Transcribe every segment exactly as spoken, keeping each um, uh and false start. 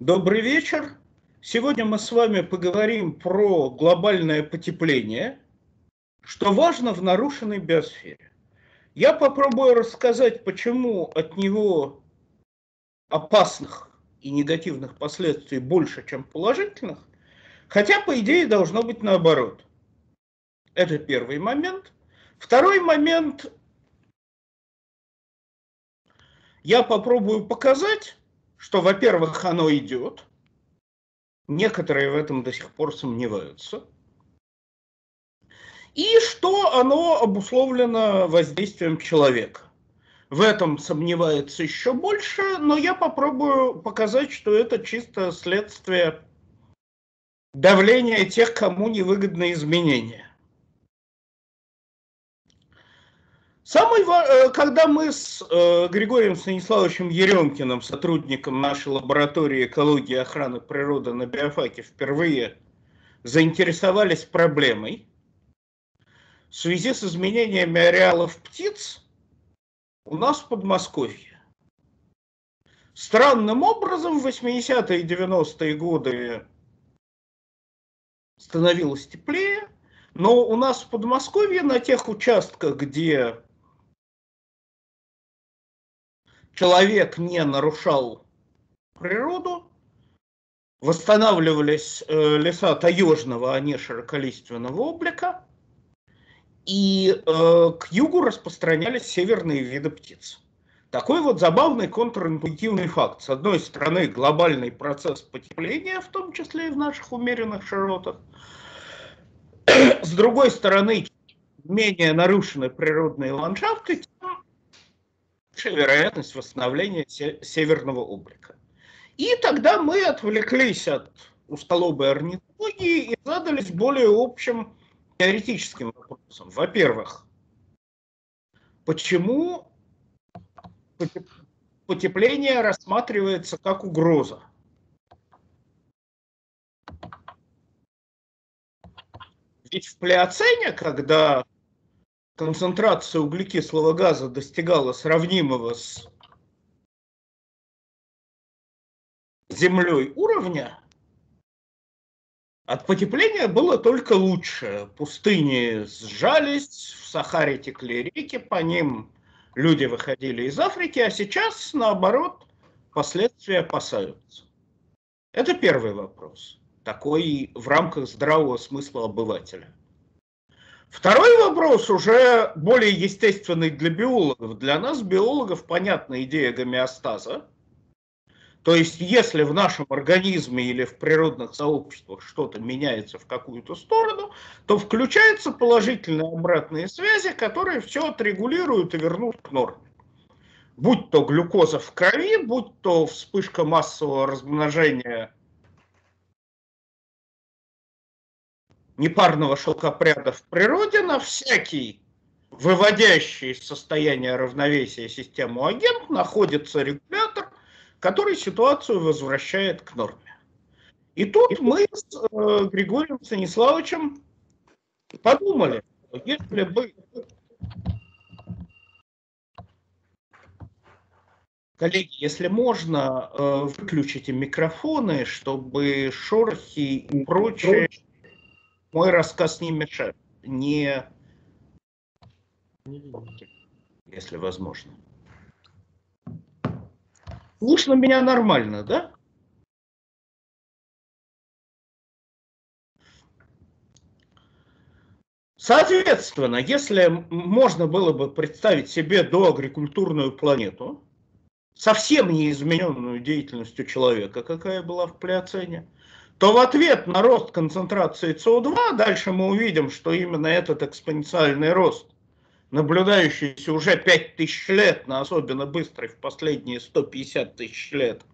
Добрый вечер. Сегодня мы с вами поговорим про глобальное потепление, что важно в нарушенной биосфере. Я попробую рассказать, почему от него опасных и негативных последствий больше, чем положительных, хотя, по идее, должно быть наоборот. Это первый момент. Второй момент я попробую показать, что, во-первых, оно идет. Некоторые в этом до сих пор сомневаются. И что оно обусловлено воздействием человека. В этом сомневается еще больше, но я попробую показать, что это чисто следствие давления тех, кому невыгодны изменения. Самый, когда мы с Григорием Станиславовичем Еремкиным, сотрудником нашей лаборатории экологии и охраны природы на биофаке, впервые заинтересовались проблемой в связи с изменениями ареалов птиц у нас в Подмосковье, странным образом в восьмидесятые и девяностые годы становилось теплее, но у нас в Подмосковье на тех участках, где человек не нарушал природу, восстанавливались леса таежного, а не широколиственного облика, и э, к югу распространялись северные виды птиц. Такой вот забавный контринтуитивный факт. С одной стороны, глобальный процесс потепления, в том числе и в наших умеренных широтах. С другой стороны, менее нарушены природные ландшафты, тем больше вероятность восстановления северного облика. И тогда мы отвлеклись от устолобой орнитологии и задались более общим теоретическим вопросом. Во-первых, почему потепление рассматривается как угроза? Ведь в плеоцене, когда концентрация углекислого газа достигала сравнимого с землей уровня, от потепления было только лучше. Пустыни сжались, в Сахаре текли реки, по ним люди выходили из Африки, а сейчас, наоборот, последствия опасаются. Это первый вопрос, такой в рамках здравого смысла обывателя. Второй вопрос уже более естественный для биологов. Для нас, биологов, понятна идея гомеостаза. То есть, если в нашем организме или в природных сообществах что-то меняется в какую-то сторону, то включаются положительные обратные связи, которые все отрегулируют и вернут к норме. Будь то глюкоза в крови, будь то вспышка массового размножения непарного шелкопряда в природе, на всякий выводящий из состояния равновесия систему агент находится регулятор, который ситуацию возвращает к норме. И тут И мы с э, Григорием Станиславовичем подумали, если бы коллеги, если можно, э, выключите микрофоны, чтобы шорохи и прочее мой рассказ не мешает, не, если возможно. Слышно меня нормально, да? Соответственно, если можно было бы представить себе доагрикультурную планету, совсем неизмененную деятельностью человека, какая была в плеоцене, то в ответ на рост концентрации СО2, дальше мы увидим, что именно этот экспоненциальный рост, наблюдающийся уже пять тысяч лет, но особенно быстрый в последние сто пятьдесят тысяч лет,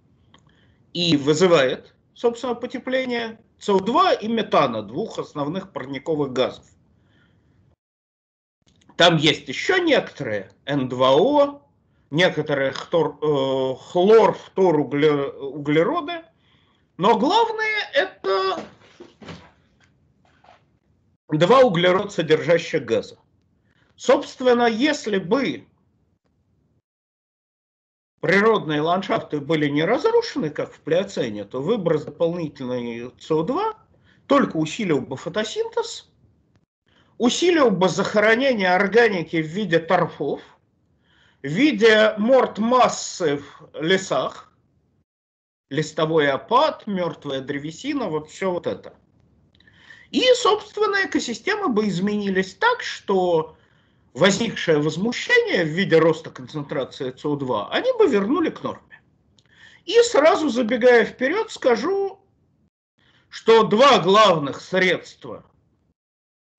и вызывает, собственно, потепление СО2 и метана, двух основных парниковых газов. Там есть еще некоторые, эн два о, некоторые хтор, э, хлор, фтор, углероды, но главное — это два углерод содержащих газа. Собственно, если бы природные ландшафты были не разрушены, как в плиоцене, то выброс дополнительной СО2 только усилил бы фотосинтез, усилил бы захоронение органики в виде торфов, в виде морт-массы в лесах, листовой опад, мертвая древесина, вот все вот это. И, собственно, экосистемы бы изменились так, что возникшее возмущение в виде роста концентрации СО2 они бы вернули к норме. И сразу забегая вперед, скажу, что два главных средства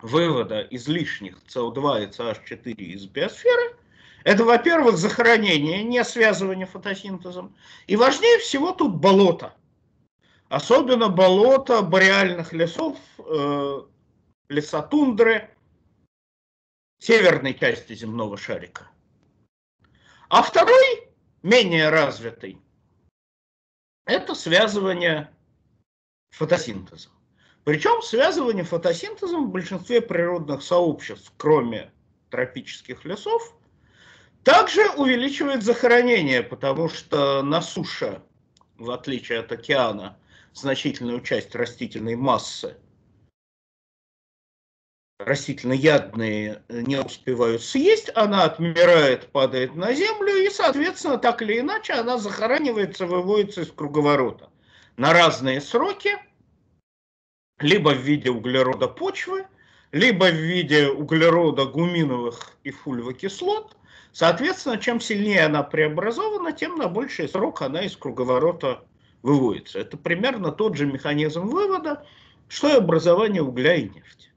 вывода излишних СО2 и СО4 из биосферы — это, во-первых, захоронение, не связывание фотосинтезом, и важнее всего тут болото. Особенно болото бореальных лесов, э, леса тундры, северной части земного шарика. А второй, менее развитый, это связывание фотосинтезом. Причем связывание фотосинтезом в большинстве природных сообществ, кроме тропических лесов, также увеличивает захоронение, потому что на суше, в отличие от океана, значительную часть растительной массы растительноядные не успевают съесть, она отмирает, падает на землю, и, соответственно, так или иначе, она захоранивается, выводится из круговорота на разные сроки, либо в виде углерода почвы, либо в виде углерода гуминовых и фульвокислот. Соответственно, чем сильнее она преобразована, тем на больший срок она из круговорота выводится. Это примерно тот же механизм вывода, что и образование угля и нефти.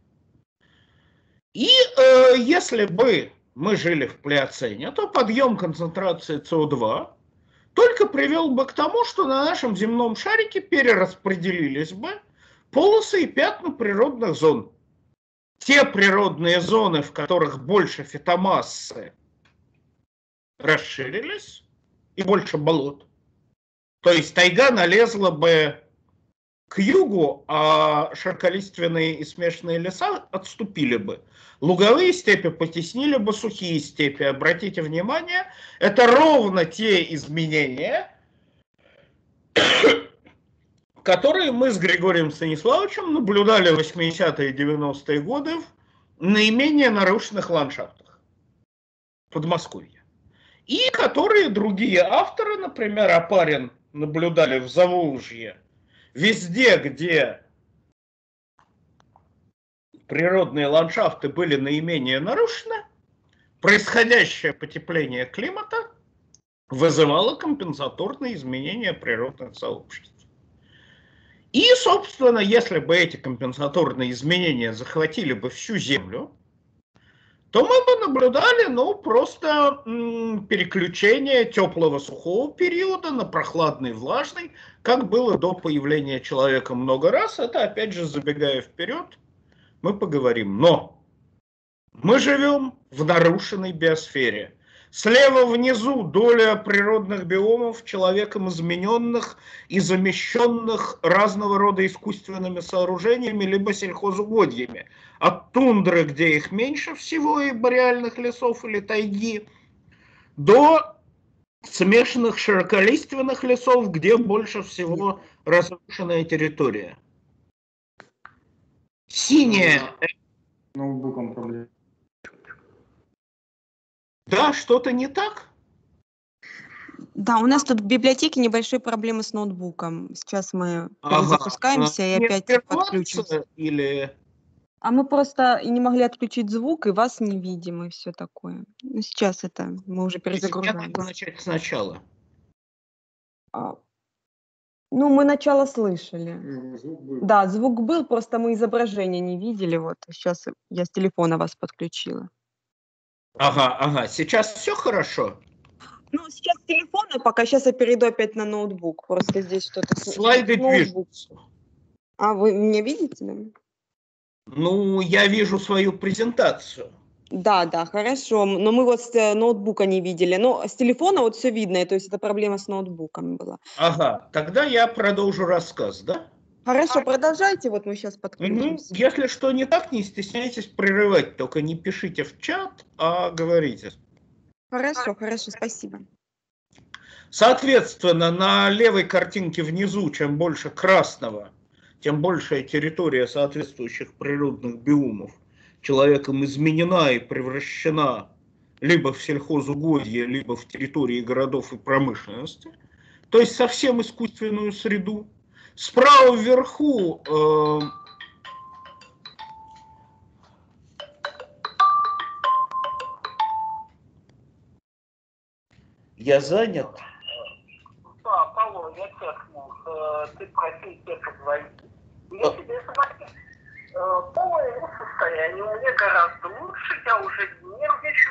И э, если бы мы жили в плиоцене, то подъем концентрации СО2 только привел бы к тому, что на нашем земном шарике перераспределились бы полосы и пятна природных зон. Те природные зоны, в которых больше фитомассы, расширились и больше болот. То есть тайга налезла бы к югу, а широколиственные и смешанные леса отступили бы. Луговые степи потеснили бы сухие степи. Обратите внимание, это ровно те изменения, которые мы с Григорием Станиславовичем наблюдали в восьмидесятые и девяностые годы в наименее нарушенных ландшафтах Подмосковья. И которые другие авторы, например, Опарин, наблюдали в Заволжье, везде, где природные ландшафты были наименее нарушены, происходящее потепление климата вызывало компенсаторные изменения природных сообществ. И, собственно, если бы эти компенсаторные изменения захватили бы всю Землю, то мы бы наблюдали, ну, просто м, переключение теплого сухого периода на прохладный влажный, как было до появления человека много раз. Это, опять же, забегая вперед, мы поговорим. Но мы живем в нарушенной биосфере. Слева внизу доля природных биомов, человеком измененных и замещенных разного рода искусственными сооружениями либо сельхозугодьями. От тундры, где их меньше всего, и бореальных лесов или тайги, до смешанных широколиственных лесов, где больше всего разрушенная территория. Синяя... Ноутбуком проблема. Да, что-то не так? Да, у нас тут в библиотеке небольшие проблемы с ноутбуком. Сейчас мы перезапускаемся ага. и опять подключимся. Или... А мы просто не могли отключить звук, и вас не видим, и все такое. Но сейчас это мы уже перезагружаем. Я могу начать сначала. А... Ну, мы начало слышали. Звук был. Да, звук был, просто мы изображение не видели. Вот сейчас я с телефона вас подключила. Ага, ага. Сейчас все хорошо? Ну, сейчас с телефона, пока сейчас я перейду опять на ноутбук. Просто здесь что-то... Слайды движутся. А вы меня видите? Да? Ну, я вижу свою презентацию. Да, да, хорошо. Но мы вот с ноутбука не видели. Но с телефона вот все видно. То есть это проблема с ноутбуком была. Ага. Тогда я продолжу рассказ, да? Хорошо, продолжайте. Вот мы сейчас подключимся. Ну, если что не так, не стесняйтесь прерывать. Только не пишите в чат, а говорите. Хорошо, хорошо, спасибо. Соответственно, на левой картинке внизу, чем больше красного, тем большая территория соответствующих природных биомов человеком изменена и превращена либо в сельхозугодье, либо в территории городов и промышленности, то есть совсем искусственную среду. Справа вверху э, я занят. Да, Павло, я чекнул. Ты просил тебе позвонить. Я тебе звоню. По моему состоянию мне гораздо лучше, я уже не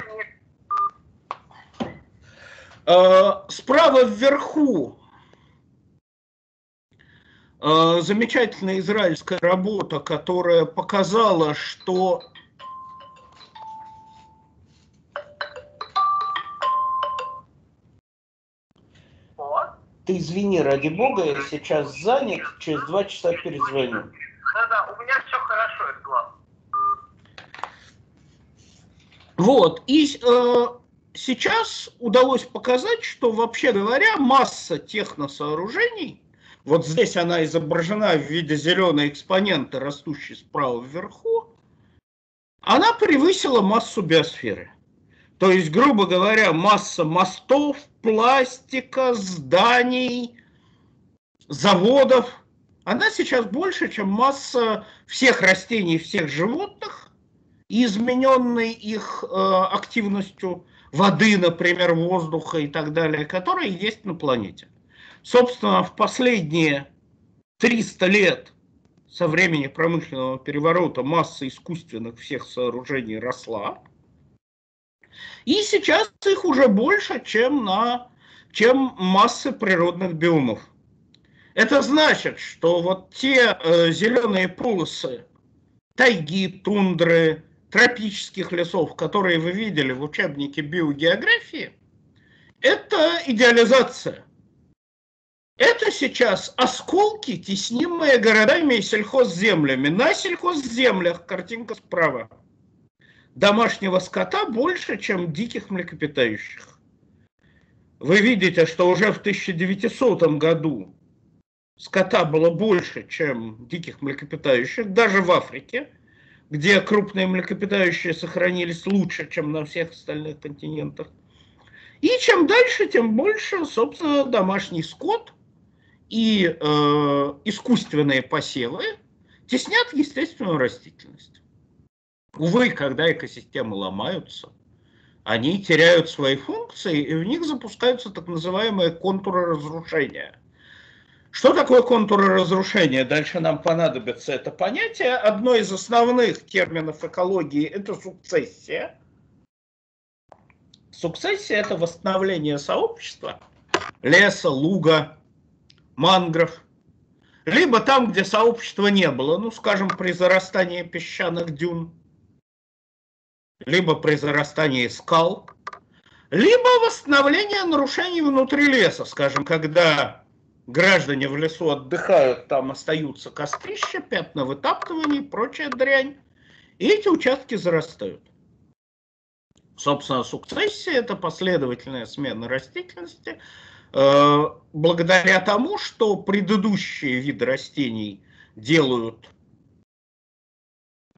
нервничаю. Э, справа вверху э, замечательная израильская работа, которая показала, что ты извини, ради бога, я сейчас занят, через два часа перезвоню. Да-да, у меня все хорошо, это главное. Вот, и э, сейчас удалось показать, что, вообще говоря, масса техносооружений, вот здесь она изображена в виде зеленой экспоненты, растущей справа вверху, она превысила массу биосферы. То есть, грубо говоря, масса мостов, пластика, зданий, заводов, она сейчас больше, чем масса всех растений, всех животных, и измененной их э, активностью воды, например, воздуха и так далее, которые есть на планете. Собственно, в последние триста лет со времени промышленного переворота масса искусственных всех сооружений росла. И сейчас их уже больше, чем, на, чем массы природных биомов. Это значит, что вот те э, зеленые полосы тайги, тундры, тропических лесов, которые вы видели в учебнике биогеографии, это идеализация. Это сейчас осколки, теснимые городами и сельхозземлями. На сельхозземлях, картинка справа, домашнего скота больше, чем диких млекопитающих. Вы видите, что уже в тысяча девятисотом году скота было больше, чем диких млекопитающих, даже в Африке, где крупные млекопитающие сохранились лучше, чем на всех остальных континентах. И чем дальше, тем больше, собственно, домашний скот и э, искусственные посевы теснят естественную растительность. Увы, когда экосистемы ломаются, они теряют свои функции, и в них запускаются так называемые контуры разрушения. Что такое контуры разрушения? Дальше нам понадобится это понятие. Одно из основных терминов экологии – это сукцессия. Сукцессия – это восстановление сообщества, леса, луга, мангров. Либо там, где сообщества не было, ну, скажем, при зарастании песчаных дюн, либо при зарастании скал, либо восстановление нарушений внутри леса, скажем, когда граждане в лесу отдыхают, там остаются кострища, пятна вытаптывания и прочая дрянь, и эти участки зарастают. Собственно, сукцессия – это последовательная смена растительности, э, благодаря тому, что предыдущие виды растений делают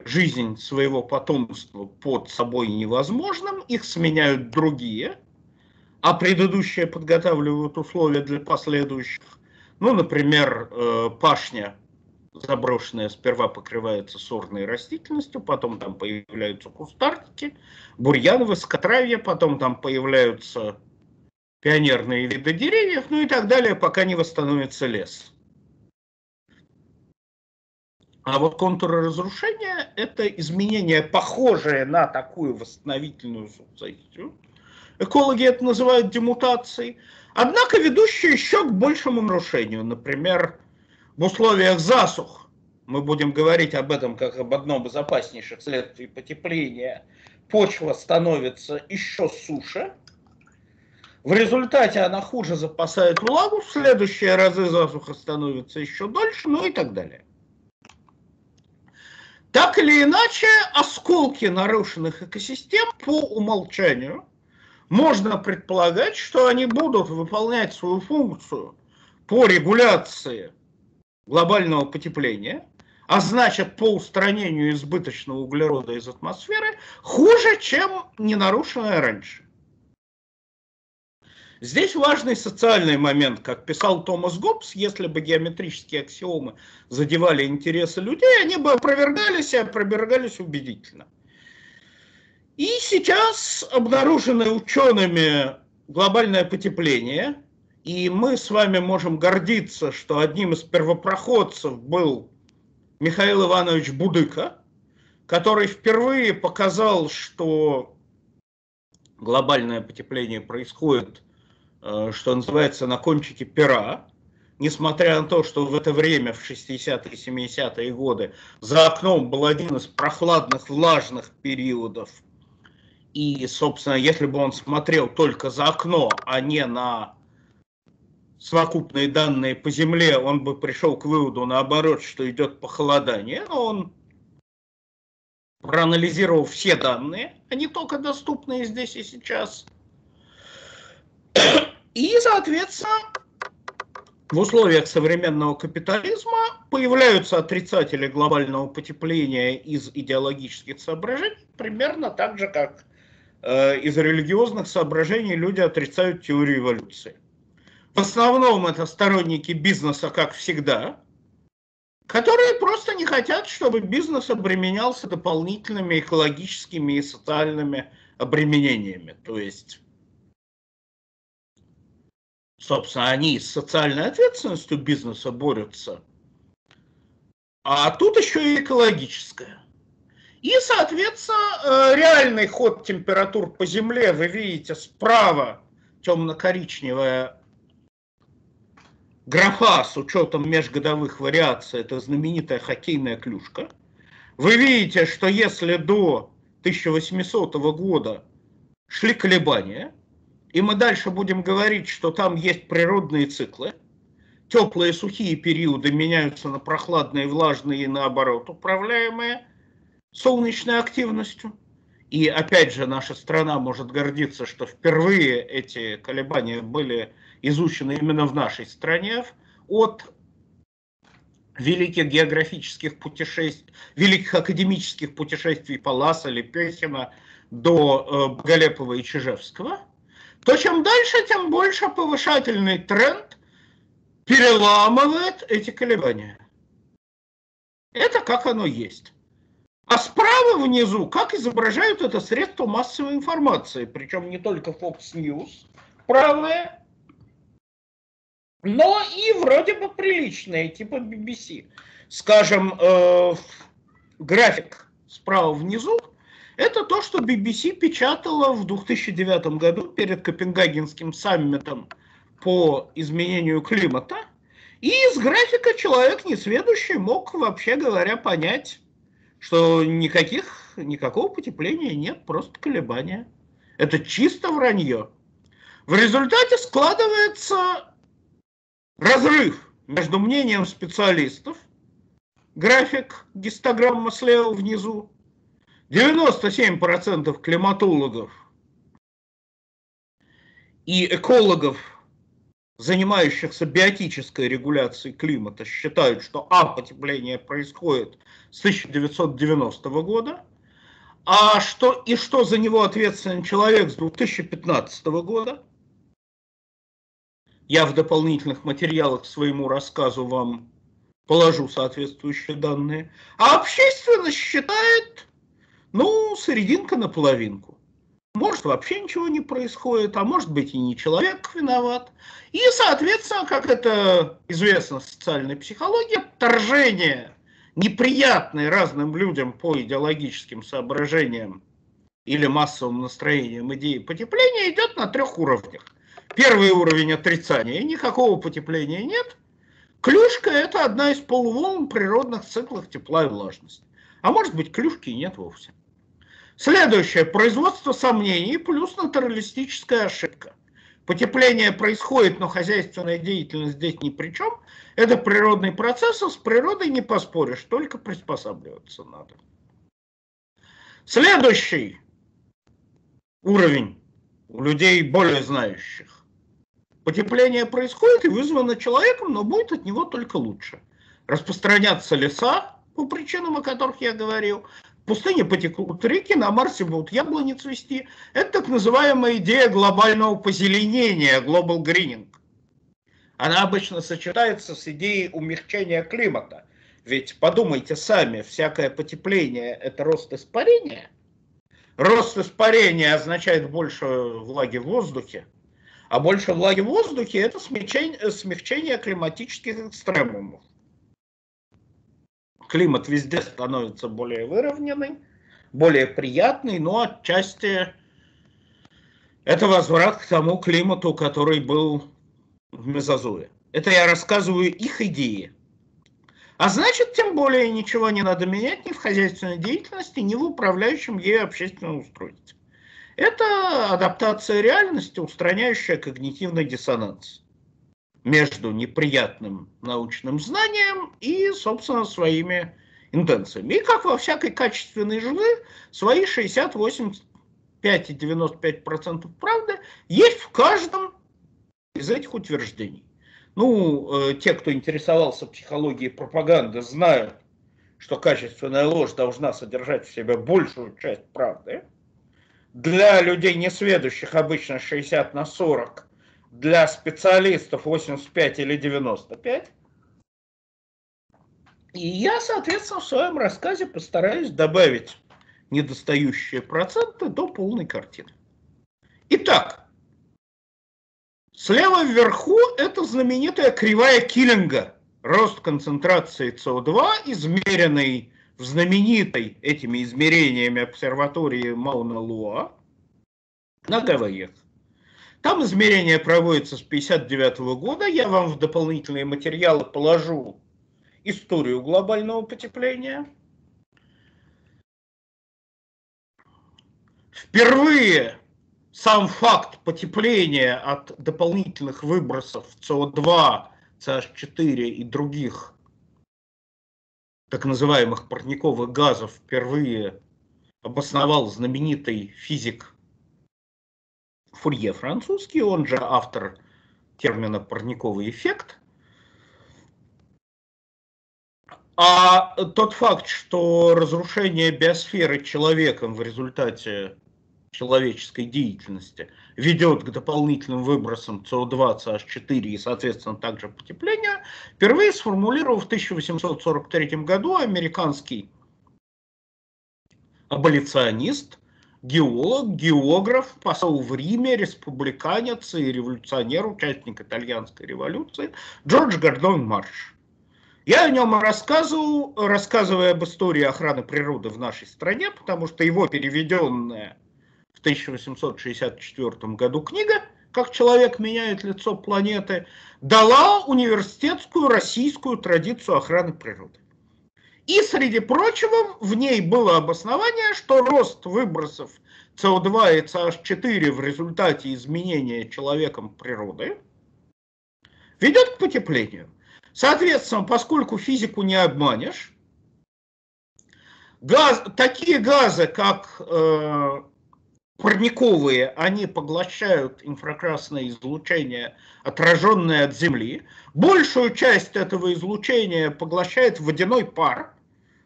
жизнь своего потомства под собой невозможным, их сменяют другие, а предыдущие подготавливают условия для последующих. Ну, например, пашня заброшенная сперва покрывается сорной растительностью, потом там появляются кустарники, бурьян, высокотравье, потом там появляются пионерные виды деревьев, ну и так далее, пока не восстановится лес. А вот контуры разрушения – это изменение, похожее на такую восстановительную сукцессию. Экологи это называют демутацией. Однако ведущие еще к большему нарушению. Например, в условиях засух, мы будем говорить об этом как об одном из опаснейших следствий потепления, почва становится еще суше. В результате она хуже запасает влагу, в следующие разы засуха становится еще дольше, ну и так далее. Так или иначе, осколки нарушенных экосистем по умолчанию можно предполагать, что они будут выполнять свою функцию по регуляции глобального потепления, а значит, по устранению избыточного углерода из атмосферы, хуже, чем ненарушенное раньше. Здесь важный социальный момент, как писал Томас Гоббс, если бы геометрические аксиомы задевали интересы людей, они бы опровергались и опровергались убедительно. И сейчас обнаружены учеными глобальное потепление, и мы с вами можем гордиться, что одним из первопроходцев был Михаил Иванович Будыко, который впервые показал, что глобальное потепление происходит, что называется, на кончике пера, несмотря на то, что в это время, в шестидесятые и семидесятые годы, за окном был один из прохладных, влажных периодов. И, собственно, если бы он смотрел только за окно, а не на совокупные данные по Земле, он бы пришел к выводу, наоборот, что идет похолодание. Но он, проанализировал все данные, они только доступные здесь и сейчас, и, соответственно, в условиях современного капитализма появляются отрицатели глобального потепления из идеологических соображений, примерно так же, как э, из религиозных соображений люди отрицают теорию эволюции. В основном это сторонники бизнеса, как всегда, которые просто не хотят, чтобы бизнес обременялся дополнительными экологическими и социальными обременениями. То есть, собственно, они с социальной ответственностью бизнеса борются, а тут еще и экологическая. И, соответственно, реальный ход температур по Земле, вы видите справа темно-коричневая графа с учетом межгодовых вариаций, это знаменитая хоккейная клюшка. Вы видите, что если до тысяча восьмисотого года шли колебания, и мы дальше будем говорить, что там есть природные циклы, теплые и сухие периоды меняются на прохладные, влажные и наоборот, управляемые солнечной активностью. И опять же, наша страна может гордиться, что впервые эти колебания были изучены именно в нашей стране от великих географических путешествий, великих академических путешествий Паласа, Лепехина до Боголепова и Чижевского, то чем дальше, тем больше повышательный тренд переламывает эти колебания. Это как оно есть. А справа внизу, как изображают это средства массовой информации, причем не только Fox News, правые, но и вроде бы приличные, типа би би си. Скажем, э, график справа внизу, это то, что би би си печатала в две тысячи девятом году перед Копенгагенским саммитом по изменению климата. И из графика человек несведущий мог, вообще говоря, понять, что никаких, никакого потепления нет, просто колебания. Это чисто вранье. В результате складывается разрыв между мнением специалистов, график, гистограмма слева внизу, девяносто семь процентов климатологов и экологов, занимающихся биотической регуляцией климата, считают, что а, потепление происходит с тысяча девятьсот девяностого года, а что, и что за него ответственен человек с две тысячи пятнадцатого года. Я в дополнительных материалах к своему рассказу вам положу соответствующие данные. А общественность считает, ну, серединка на половинку. Может, вообще ничего не происходит, а может быть и не человек виноват. И, соответственно, как это известно в социальной психологии, вторжение, неприятное разным людям по идеологическим соображениям или массовым настроениям идеи потепления, идет на трех уровнях. Первый уровень отрицания, никакого потепления нет. Клюшка – это одна из полуволн природных циклов тепла и влажности. А может быть, клюшки нет вовсе. Следующее. Производство сомнений плюс натуралистическая ошибка. Потепление происходит, но хозяйственная деятельность здесь ни при чем. Это природный процесс, а с природой не поспоришь, только приспосабливаться надо. Следующий уровень у людей более знающих. Потепление происходит и вызвано человеком, но будет от него только лучше. Распространятся леса, по причинам, о которых я говорил. В пустыне потекут реки, на Марсе будут яблони цвести. Это так называемая идея глобального позеленения, global greening. Она обычно сочетается с идеей умягчения климата. Ведь подумайте сами, всякое потепление – это рост испарения. Рост испарения означает больше влаги в воздухе. А больше влаги в воздухе – это смягчение, смягчение климатических экстремумов. Климат везде становится более выровненный, более приятный, но отчасти это возврат к тому климату, который был в Мезозое. Это я рассказываю их идеи. А значит, тем более ничего не надо менять ни в хозяйственной деятельности, ни в управляющем ею общественном устройстве. Это адаптация реальности, устраняющая когнитивный диссонанс между неприятным научным знанием и, собственно, своими интенциями. И как во всякой качественной жизни, свои шестьдесят, восемьдесят пять и девяносто пять процентов правды есть в каждом из этих утверждений. Ну, те, кто интересовался психологией пропаганды, знают, что качественная ложь должна содержать в себе большую часть правды. Для людей несведущих обычно шестьдесят на сорок процентов. Для специалистов восемьдесят пять или девяносто пять. И я, соответственно, в своем рассказе постараюсь добавить недостающие проценты до полной картины. Итак, слева вверху это знаменитая кривая Киллинга. Рост концентрации СО2, измеренный в знаменитой этими измерениями обсерватории Мауна-Луа на Гавайях. Там измерения проводятся с тысяча девятьсот пятьдесят девятого года. Я вам в дополнительные материалы положу историю глобального потепления. Впервые сам факт потепления от дополнительных выбросов СО2, СО4 и других так называемых парниковых газов впервые обосновал знаменитый физик Фурье французский, он же автор термина «парниковый эффект». А тот факт, что разрушение биосферы человеком в результате человеческой деятельности ведет к дополнительным выбросам СО2, СО4 и, соответственно, также потеплению, впервые сформулировал в тысяча восемьсот сорок третьем году американский аболиционист, геолог, географ, посол в Риме, республиканец и революционер, участник итальянской революции, Джордж Гордон Марш. Я о нем рассказывал, рассказывая об истории охраны природы в нашей стране, потому что его переведенная в тысяча восемьсот шестьдесят четвёртом году книга «Как человек меняет лицо планеты» дала университетскую российскую традицию охраны природы. И, среди прочего, в ней было обоснование, что рост выбросов СО2 и СО4 в результате изменения человеком природы ведет к потеплению. Соответственно, поскольку физику не обманешь, газ, такие газы, как э, парниковые, они поглощают инфракрасное излучение, отраженное от Земли. Большую часть этого излучения поглощает водяной пар,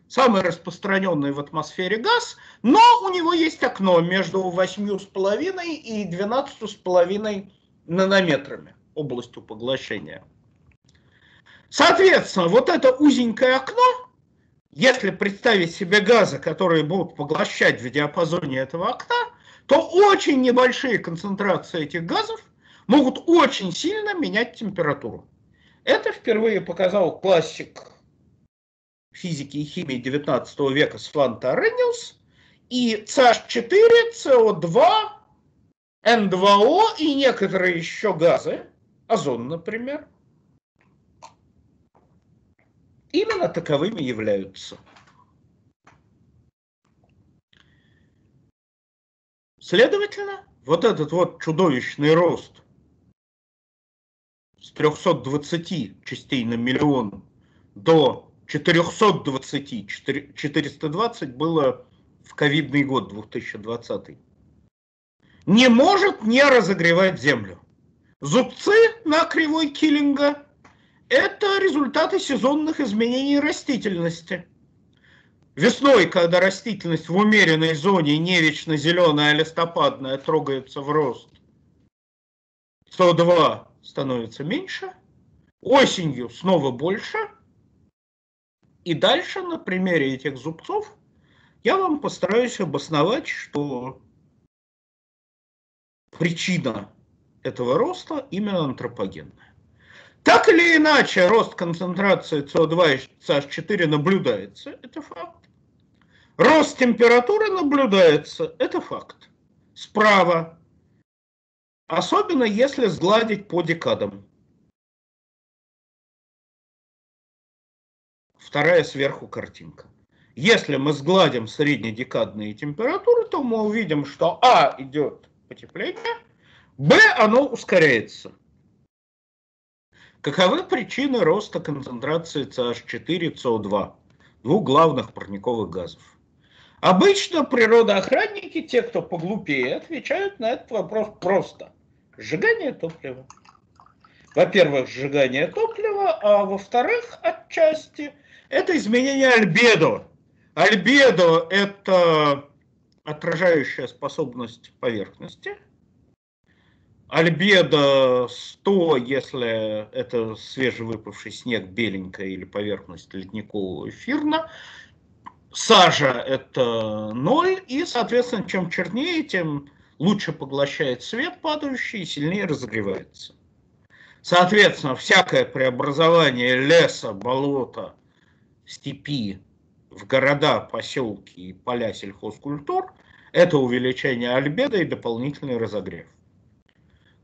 самый распространенный в атмосфере газ, но у него есть окно между восемью с половиной и двенадцатью с половиной нанометрами областью поглощения. Соответственно, вот это узенькое окно, если представить себе газы, которые будут поглощать в диапазоне этого окна, то очень небольшие концентрации этих газов могут очень сильно менять температуру. Это впервые показал классик физики и химии девятнадцатого века Сванта Аррениус, и СО4, СО2, Н2О и некоторые еще газы, озон, например, именно таковыми являются. Следовательно, вот этот вот чудовищный рост с трёхсот двадцати частей на миллион до четырёхсот двадцати, четырёхсот двадцать было в ковидный год две тысячи двадцатый. не может не разогревать землю. Зубцы на кривой Киллинга – это результаты сезонных изменений растительности. Весной, когда растительность в умеренной зоне, не вечно зеленая, а листопадная, трогается в рост, эс о два становится меньше, осенью снова больше. И дальше на примере этих зубцов я вам постараюсь обосновать, что причина этого роста именно антропогенная. Так или иначе, рост концентрации эс о два и эс аш четыре наблюдается, это факт. Рост температуры наблюдается, это факт. Справа, особенно если сгладить по декадам. Вторая сверху картинка. Если мы сгладим среднедекадные температуры, то мы увидим, что а идет потепление, б оно ускоряется. Каковы причины роста концентрации эс аш четыре, эс о два, двух главных парниковых газов? Обычно природоохранники, те, кто поглупее, отвечают на этот вопрос просто. Сжигание топлива. Во-первых, сжигание топлива, а во-вторых, отчасти, это изменение альбедо. Альбедо – это отражающая способность поверхности. Альбедо сто, если это свежевыпавший снег, беленькая, или поверхность ледникового эфирна. Сажа – это ноль, и, соответственно, чем чернее, тем лучше поглощает свет падающий и сильнее разогревается. Соответственно, всякое преобразование леса, болота, степи в города, поселки и поля сельхозкультур – это увеличение альбедо и дополнительный разогрев.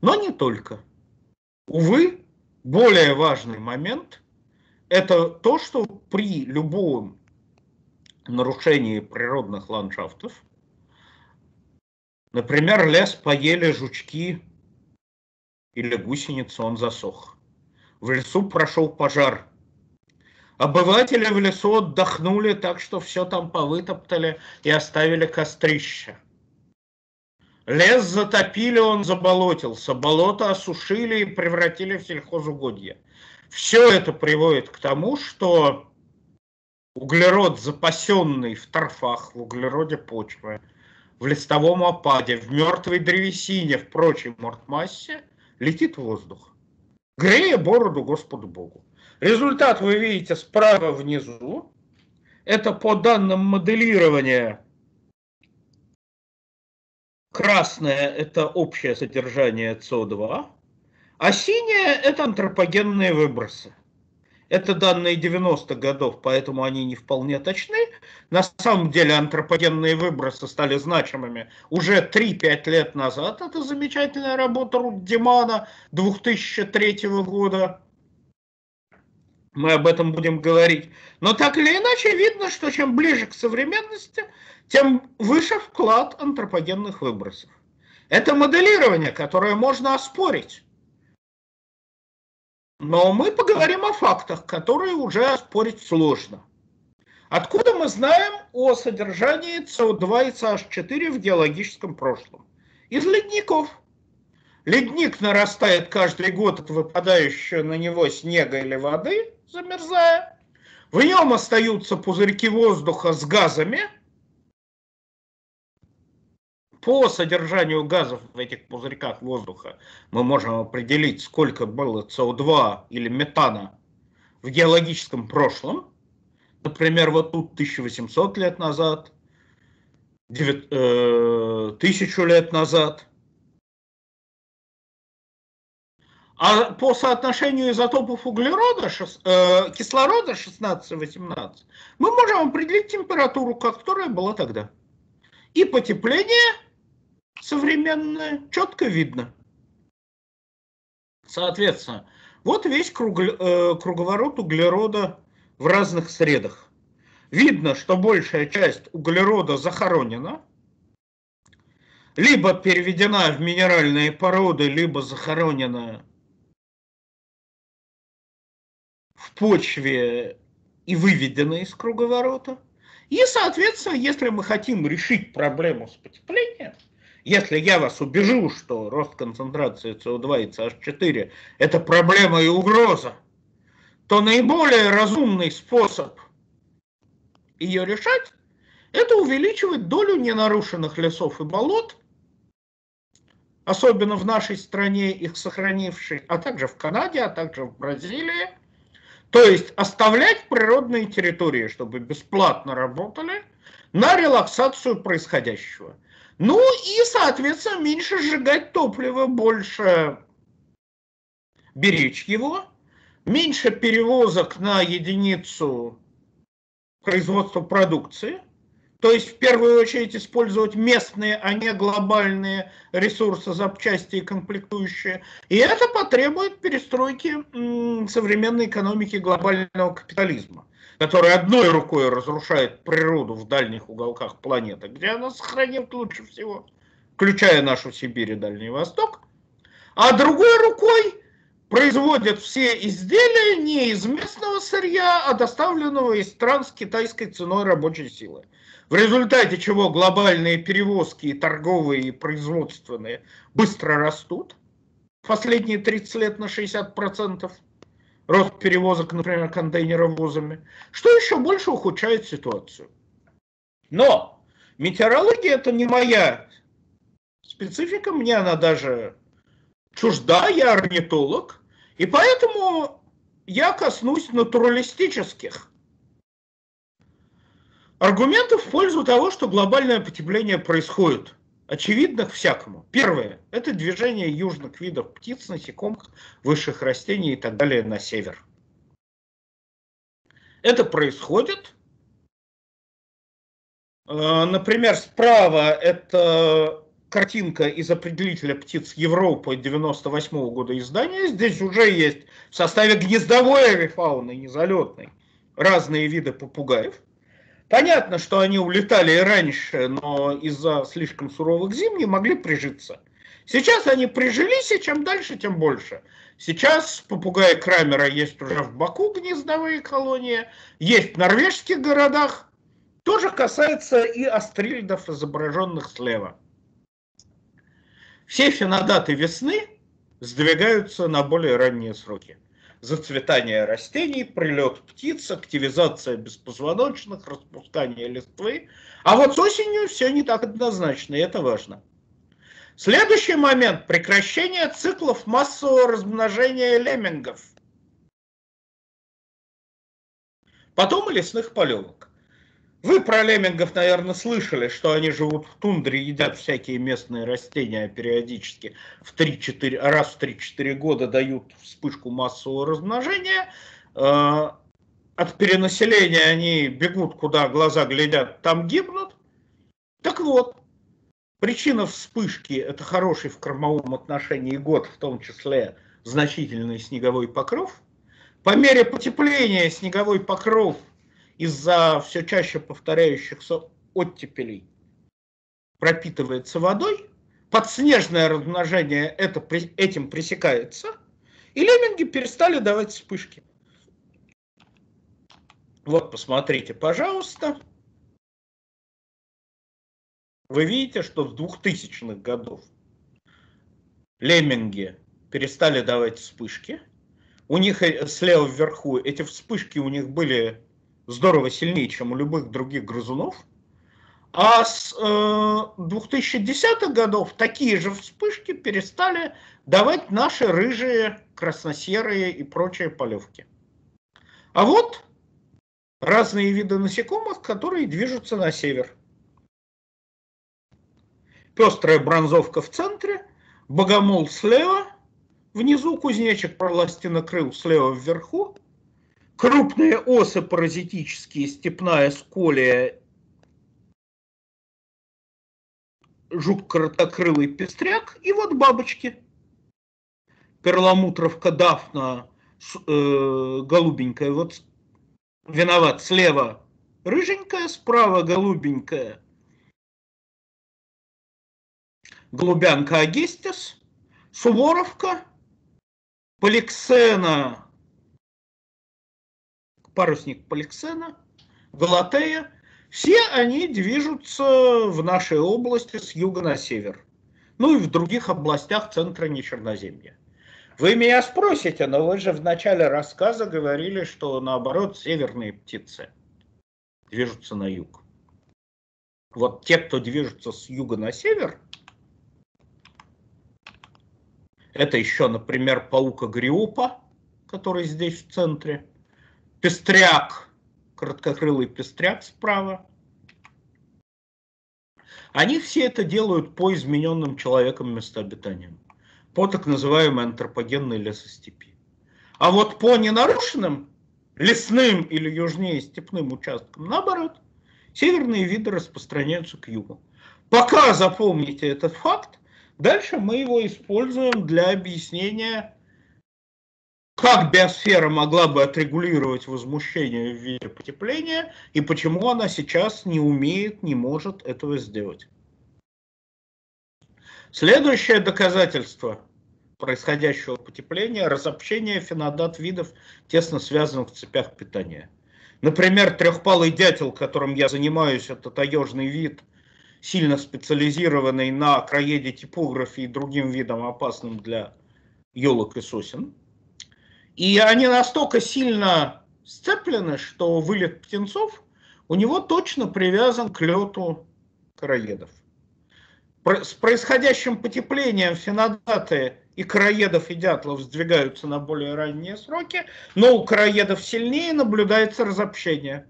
Но не только. Увы, более важный момент – это то, что при любом нарушении природных ландшафтов, например, лес поели жучки или гусеницы, он засох. В лесу прошел пожар. Обыватели в лесу отдохнули так, что все там повытоптали и оставили кострища. Лес затопили, он заболотился, болото осушили и превратили в сельхозугодье. Все это приводит к тому, что углерод, запасенный в торфах, в углероде почвы, в листовом опаде, в мертвой древесине, в прочей мортмассе, летит в воздух, грея бороду Господу Богу. Результат вы видите справа внизу. Это по данным моделирования. Красное – это общее содержание эс о два, а синее – это антропогенные выбросы. Это данные девяностых годов, поэтому они не вполне точны. На самом деле антропогенные выбросы стали значимыми уже три-пять лет назад. Это замечательная работа Руддимана две тысячи третьего года. Мы об этом будем говорить. Но так или иначе видно, что чем ближе к современности, тем выше вклад антропогенных выбросов. Это моделирование, которое можно оспорить. Но мы поговорим о фактах, которые уже оспорить сложно. Откуда мы знаем о содержании эс о два и эс аш четыре в геологическом прошлом? Из ледников. Ледник нарастает каждый год от выпадающего на него снега или воды, замерзая. В нем остаются пузырьки воздуха с газами. По содержанию газов в этих пузырьках воздуха мы можем определить, сколько было эс о два или метана в геологическом прошлом. Например, вот тут тысяча восемьсот лет назад, тысячу лет назад. А по соотношению изотопов углерода, кислорода шестнадцать-восемнадцать, мы можем определить температуру, которая была тогда. И потепление современное четко видно. Соответственно, вот весь круг, э, круговорот углерода в разных средах. Видно, что большая часть углерода захоронена, либо переведена в минеральные породы, либо захоронена в почве и выведена из круговорота. И, соответственно, если мы хотим решить проблему с потеплением, Если я вас убежу, что рост концентрации СО2 и СО4 – это проблема и угроза, то наиболее разумный способ ее решать – это увеличивать долю ненарушенных лесов и болот, особенно в нашей стране их сохранившей, а также в Канаде, а также в Бразилии. То есть оставлять природные территории, чтобы бесплатно работали, на релаксацию происходящего. Ну и, соответственно, меньше сжигать топливо, больше беречь его, меньше перевозок на единицу производства продукции. То есть, в первую очередь, использовать местные, а не глобальные ресурсы, запчасти и комплектующие. И это потребует перестройки современной экономики глобального капитализма, который одной рукой разрушает природу в дальних уголках планеты, где она сохранит лучше всего, включая нашу Сибирь и Дальний Восток, а другой рукой производят все изделия не из местного сырья, а доставленного из стран с китайской ценой рабочей силы. В результате чего глобальные перевозки, и торговые, и производственные, быстро растут. В последние тридцать лет на шестьдесят процентов рост перевозок, например, контейнеровозами, что еще больше ухудшает ситуацию. Но метеорология – это не моя специфика, мне она даже чужда, я орнитолог, и поэтому я коснусь натуралистических аргументов в пользу того, что глобальное потепление происходит. Очевидно к всякому. Первое – это движение южных видов птиц, насекомых, высших растений и так далее на север. Это происходит. Например, справа это картинка из определителя птиц Европы девяносто восьмого года издания. Здесь уже есть в составе гнездовой авифауны, не залетной, разные виды попугаев. Понятно, что они улетали и раньше, но из-за слишком суровых зим не могли прижиться. Сейчас они прижились, и чем дальше, тем больше. Сейчас попугаи Крамера есть уже в Баку, гнездовые колонии, есть в норвежских городах. Тоже касается и астрильдов, изображенных слева. Все фенодаты весны сдвигаются на более ранние сроки. Зацветание растений, прилет птиц, активизация беспозвоночных, распускание листвы. А вот с осенью все не так однозначно, и это важно. Следующий момент – прекращение циклов массового размножения леммингов. Потом и лесных полевок. Вы про леммингов, наверное, слышали, что они живут в тундре, едят всякие местные растения периодически, в три-четыре, раз в три-четыре года дают вспышку массового размножения. От перенаселения они бегут, куда глаза глядят, там гибнут. Так вот, причина вспышки – это хороший в кормовом отношении год, в том числе значительный снеговой покров. По мере потепления снеговой покров из-за все чаще повторяющихся оттепелей пропитывается водой, подснежное размножение это, этим пресекается, и лемминги перестали давать вспышки. Вот, посмотрите, пожалуйста. Вы видите, что с двухтысячных годов лемминги перестали давать вспышки. У них слева вверху эти вспышки у них были здорово сильнее, чем у любых других грызунов. А с э, двухтысячных десятых годов такие же вспышки перестали давать наши рыжие, красносерые и прочие полевки. А вот разные виды насекомых, которые движутся на север. Пестрая бронзовка в центре, богомол слева, внизу кузнечик проластинокрыл слева вверху, крупные осы паразитические, степная сколия, жук-коротокрылый пестряк, и вот бабочки. Перламутровка Дафна, э, голубенькая, вот виноват, слева рыженькая, справа голубенькая. Голубянка Агистис, суворовка, поликсена, парусник поликсена, галатея, все они движутся в нашей области с юга на север. ну и в других областях центра Нечерноземья. Вы меня спросите, но вы же в начале рассказа говорили, что наоборот северные птицы движутся на юг. Вот те, кто движется с юга на север, это еще, например, паука гриопа, который здесь в центре, пестряк, короткокрылый пестряк справа. Они все это делают по измененным человеком местообитаниям, по так называемой антропогенной лесостепи. А вот по ненарушенным лесным или южнее степным участкам, наоборот, северные виды распространяются к югу. Пока запомните этот факт, дальше мы его используем для объяснения, как биосфера могла бы отрегулировать возмущение в виде потепления и почему она сейчас не умеет, не может этого сделать. Следующее доказательство происходящего потепления – разобщение фенодат видов, тесно связанных в цепях питания. Например, трехпалый дятел, которым я занимаюсь, это таежный вид, сильно специализированный на краеде типографии и другим видам, опасным для елок и сосен. И они настолько сильно сцеплены, что вылет птенцов у него точно привязан к лету короедов. С происходящим потеплением фенодаты и короедов и дятлов сдвигаются на более ранние сроки, но у короедов сильнее наблюдается разобщение.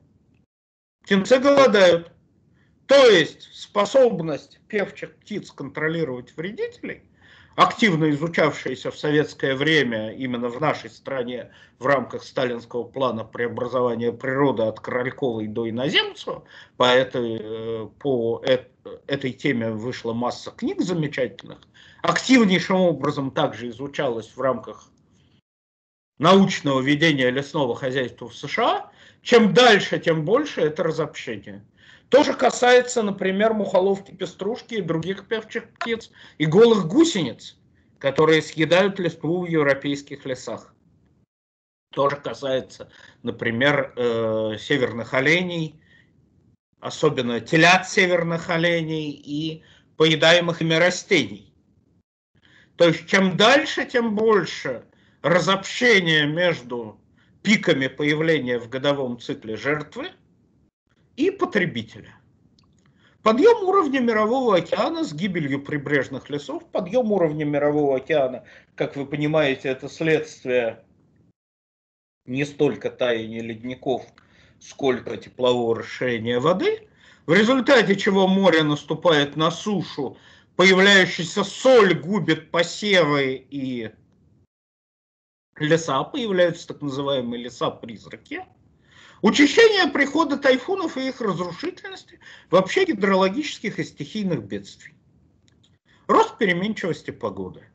Птенцы голодают. То есть способность певчих птиц контролировать вредителей, активно изучавшаяся в советское время именно в нашей стране в рамках сталинского плана преобразования природы от Корольковой до иноземцу, по этой, по этой теме вышла масса книг замечательных, активнейшим образом также изучалась в рамках научного ведения лесного хозяйства в США, чем дальше, тем больше это разобщение. То же касается, например, мухоловки, пеструшки и других певчих птиц, и голых гусениц, которые съедают листву в европейских лесах. То же касается, например, э, северных оленей, особенно телят северных оленей и поедаемых ими растений. То есть чем дальше, тем больше разобщение между пиками появления в годовом цикле жертвы и потребителя. Подъем уровня Мирового океана с гибелью прибрежных лесов, подъем уровня Мирового океана, как вы понимаете, это следствие не столько таяния ледников, сколько теплового расширения воды, в результате чего море наступает на сушу, появляющаяся соль губит посевы и леса, появляются так называемые леса-призраки. Учащение прихода тайфунов и их разрушительности, вообще гидрологических и стихийных бедствий. Рост переменчивости погоды.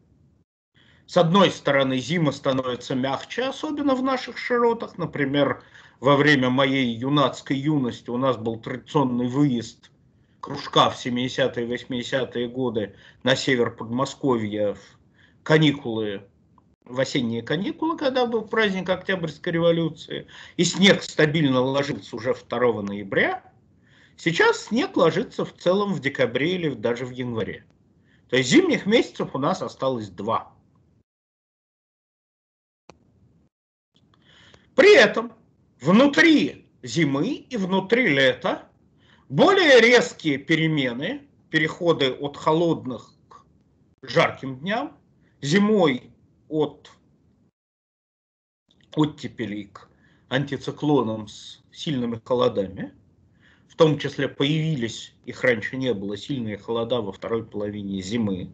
С одной стороны, зима становится мягче, особенно в наших широтах. Например, во время моей юнацкой юности у нас был традиционный выезд кружка в семидесятые-восьмидесятые годы на север Подмосковья в каникулы. В осенние каникулы, когда был праздник Октябрьской революции, и снег стабильно ложился уже второго ноября, сейчас снег ложится в целом в декабре или даже в январе. То есть зимних месяцев у нас осталось два. При этом внутри зимы и внутри лета более резкие перемены, переходы от холодных к жарким дням, зимой от оттепелей к антициклонам с сильными холодами, в том числе появились, их раньше не было, сильные холода во второй половине зимы.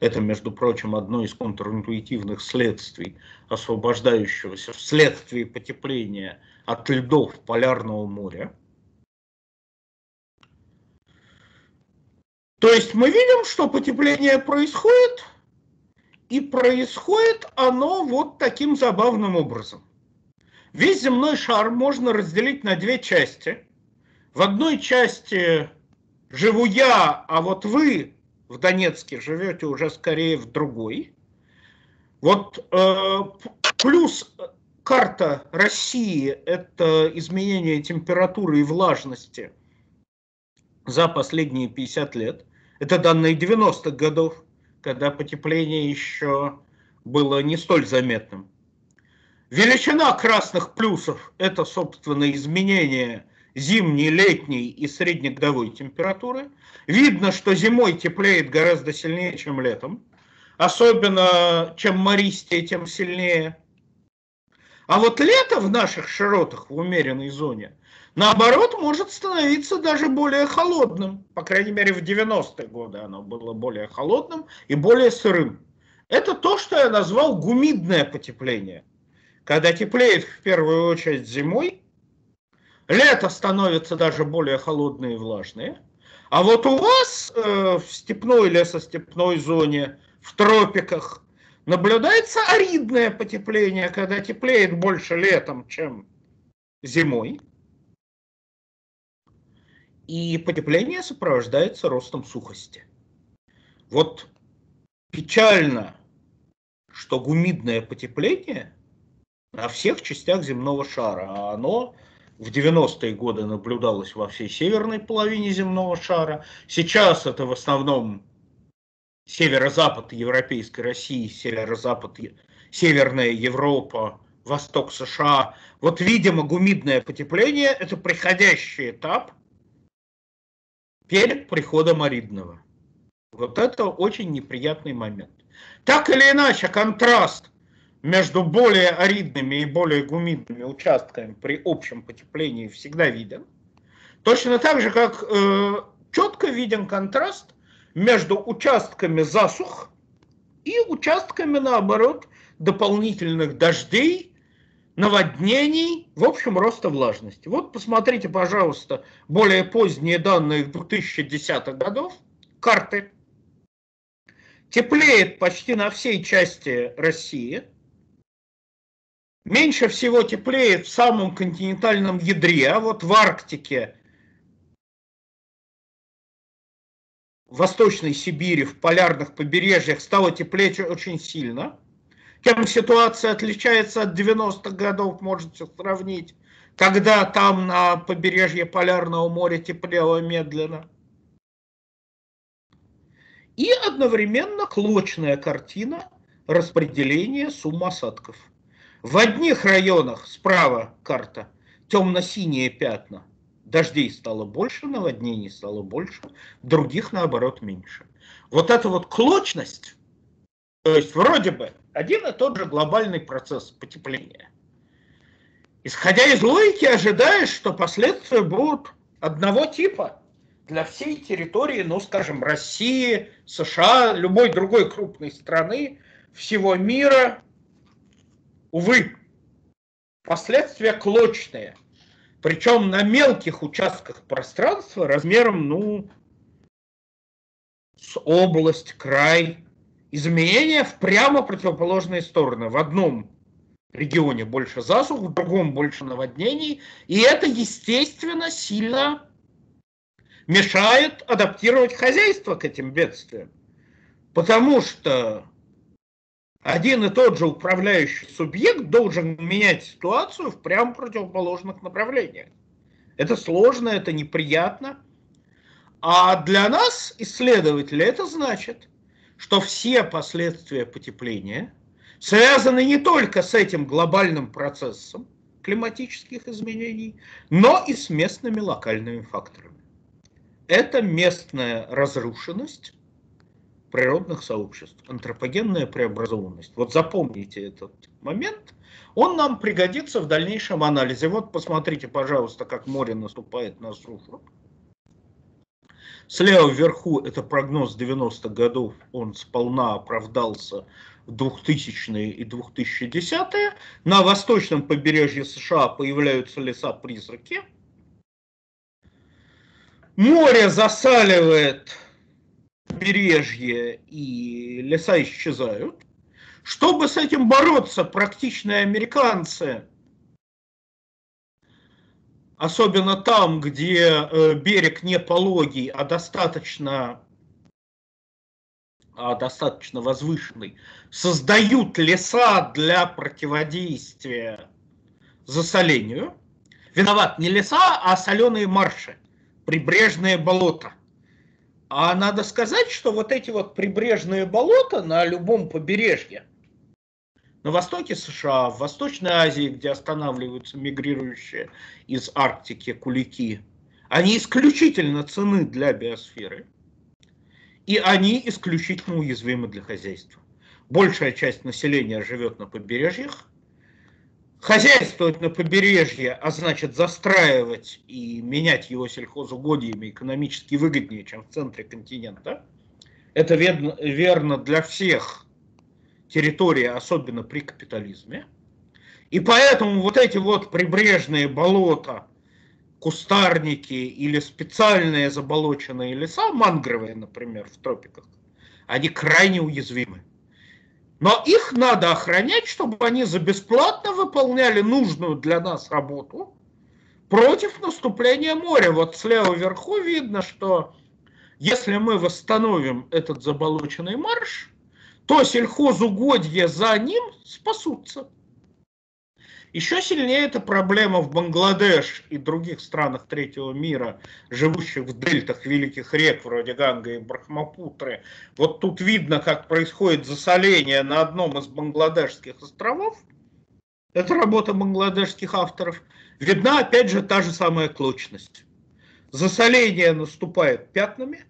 Это, между прочим, одно из контринтуитивных следствий, освобождающегося вследствие потепления от льдов Полярного моря. То есть мы видим, что потепление происходит, и происходит оно вот таким забавным образом. Весь земной шар можно разделить на две части. В одной части живу я, а вот вы в Донецке живете уже скорее в другой. Вот э, плюс карта России – это изменение температуры и влажности за последние пятьдесят лет. Это данные девяностых годов, когда потепление еще было не столь заметным. Величина красных плюсов – это, собственно, изменение зимней, летней и среднегодовой температуры. Видно, что зимой теплеет гораздо сильнее, чем летом. Особенно, чем мористее, тем сильнее. А вот лето в наших широтах, в умеренной зоне, наоборот, может становиться даже более холодным. По крайней мере, в девяностые годы оно было более холодным и более сырым. Это то, что я назвал гумидное потепление. Когда теплеет в первую очередь зимой, лето становится даже более холодное и влажное. А вот у вас э, в степной лесостепной зоне, в тропиках, наблюдается аридное потепление, когда теплеет больше летом, чем зимой. И потепление сопровождается ростом сухости. Вот печально, что гумидное потепление на всех частях земного шара. А оно в девяностые годы наблюдалось во всей северной половине земного шара. Сейчас это в основном северо-запад Европейской России, северо-запад, Северная Европа, восток США. Вот, видимо, гумидное потепление – это приходящий этап перед приходом аридного. Вот это очень неприятный момент. Так или иначе, контраст между более аридными и более гумидными участками при общем потеплении всегда виден. Точно так же, как э, четко виден контраст между участками засух и участками, наоборот, дополнительных дождей, наводнений, в общем, роста влажности. Вот посмотрите, пожалуйста, более поздние данные две тысячи десятых годов, карты. Теплеет почти на всей части России. Меньше всего теплеет в самом континентальном ядре, а вот в Арктике, в Восточной Сибири, в полярных побережьях стало теплеть очень сильно. Тем ситуация отличается от девяностых годов, можете сравнить, когда там на побережье Полярного моря теплело медленно. И одновременно клочная картина распределения сумм осадков. В одних районах справа карта темно-синие пятна. Дождей стало больше, наводнений стало больше, других, наоборот, меньше. Вот эта вот клочность, то есть вроде бы один и тот же глобальный процесс потепления. Исходя из логики, ожидаешь, что последствия будут одного типа для всей территории, ну, скажем, России, США, любой другой крупной страны, всего мира. Увы, последствия клочные. Причем на мелких участках пространства размером, ну, с область, край. Изменения в прямо противоположные стороны. В одном регионе больше засух, в другом больше наводнений. И это, естественно, сильно мешает адаптировать хозяйство к этим бедствиям. Потому что один и тот же управляющий субъект должен менять ситуацию в прямо противоположных направлениях. Это сложно, это неприятно. А для нас, исследователей, это значит, что все последствия потепления связаны не только с этим глобальным процессом климатических изменений, но и с местными локальными факторами. Это местная разрушенность природных сообществ, антропогенная преобразованность. Вот запомните этот момент, он нам пригодится в дальнейшем анализе. Вот посмотрите, пожалуйста, как море наступает на сушу. Слева вверху это прогноз девяностых годов, он сполна оправдался в двухтысячные и две тысячи десятые. На восточном побережье США появляются леса-призраки. Море засаливает побережье, и леса исчезают. Чтобы с этим бороться, практичные американцы, особенно там, где берег не пологий, а достаточно, а достаточно возвышенный, создают леса для противодействия засолению. Виноват не леса, а соленые марши, прибрежные болота. А надо сказать, что вот эти вот прибрежные болота на любом побережье, на востоке США, в Восточной Азии, где останавливаются мигрирующие из Арктики кулики, они исключительно ценны для биосферы. И они исключительно уязвимы для хозяйства. Большая часть населения живет на побережьях. Хозяйствовать на побережье, а значит застраивать и менять его сельхозугодиями экономически выгоднее, чем в центре континента. Это верно для всех территорий, особенно при капитализме. И поэтому вот эти вот прибрежные болота, кустарники или специальные заболоченные леса, мангровые, например, в тропиках, они крайне уязвимы. Но их надо охранять, чтобы они за бесплатно выполняли нужную для нас работу против наступления моря. Вот слева вверху видно, что если мы восстановим этот заболоченный марш, то сельхозугодья за ним спасутся. Еще сильнее эта проблема в Бангладеш и других странах третьего мира, живущих в дельтах великих рек, вроде Ганга и Брахмапутры. Вот тут видно, как происходит засоление на одном из бангладешских островов. Это работа бангладешских авторов. Видна, опять же, та же самая клочность. Засоление наступает пятнами.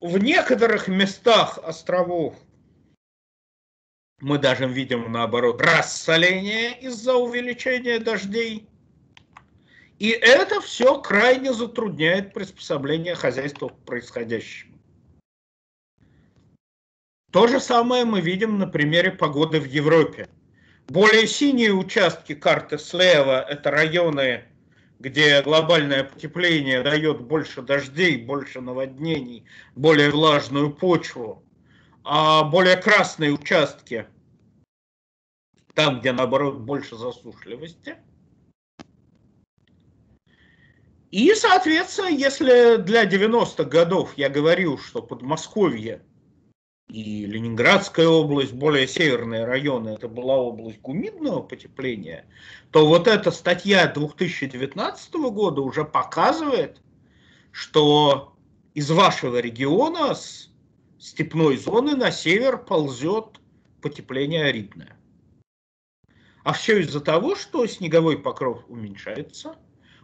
В некоторых местах островов мы даже видим, наоборот, рассоление из-за увеличения дождей. И это все крайне затрудняет приспособление хозяйства к происходящему. То же самое мы видим на примере погоды в Европе. Более синие участки карты слева – это районы, где глобальное потепление дает больше дождей, больше наводнений, более влажную почву. А более красные участки, там, где, наоборот, больше засушливости. И, соответственно, если для девяностых годов я говорил, что Подмосковье и Ленинградская область, более северные районы, это была область гумидного потепления, то вот эта статья две тысячи девятнадцатого года уже показывает, что из вашего региона с степной зоны на север ползет потепление аридное. А все из-за того, что снеговой покров уменьшается,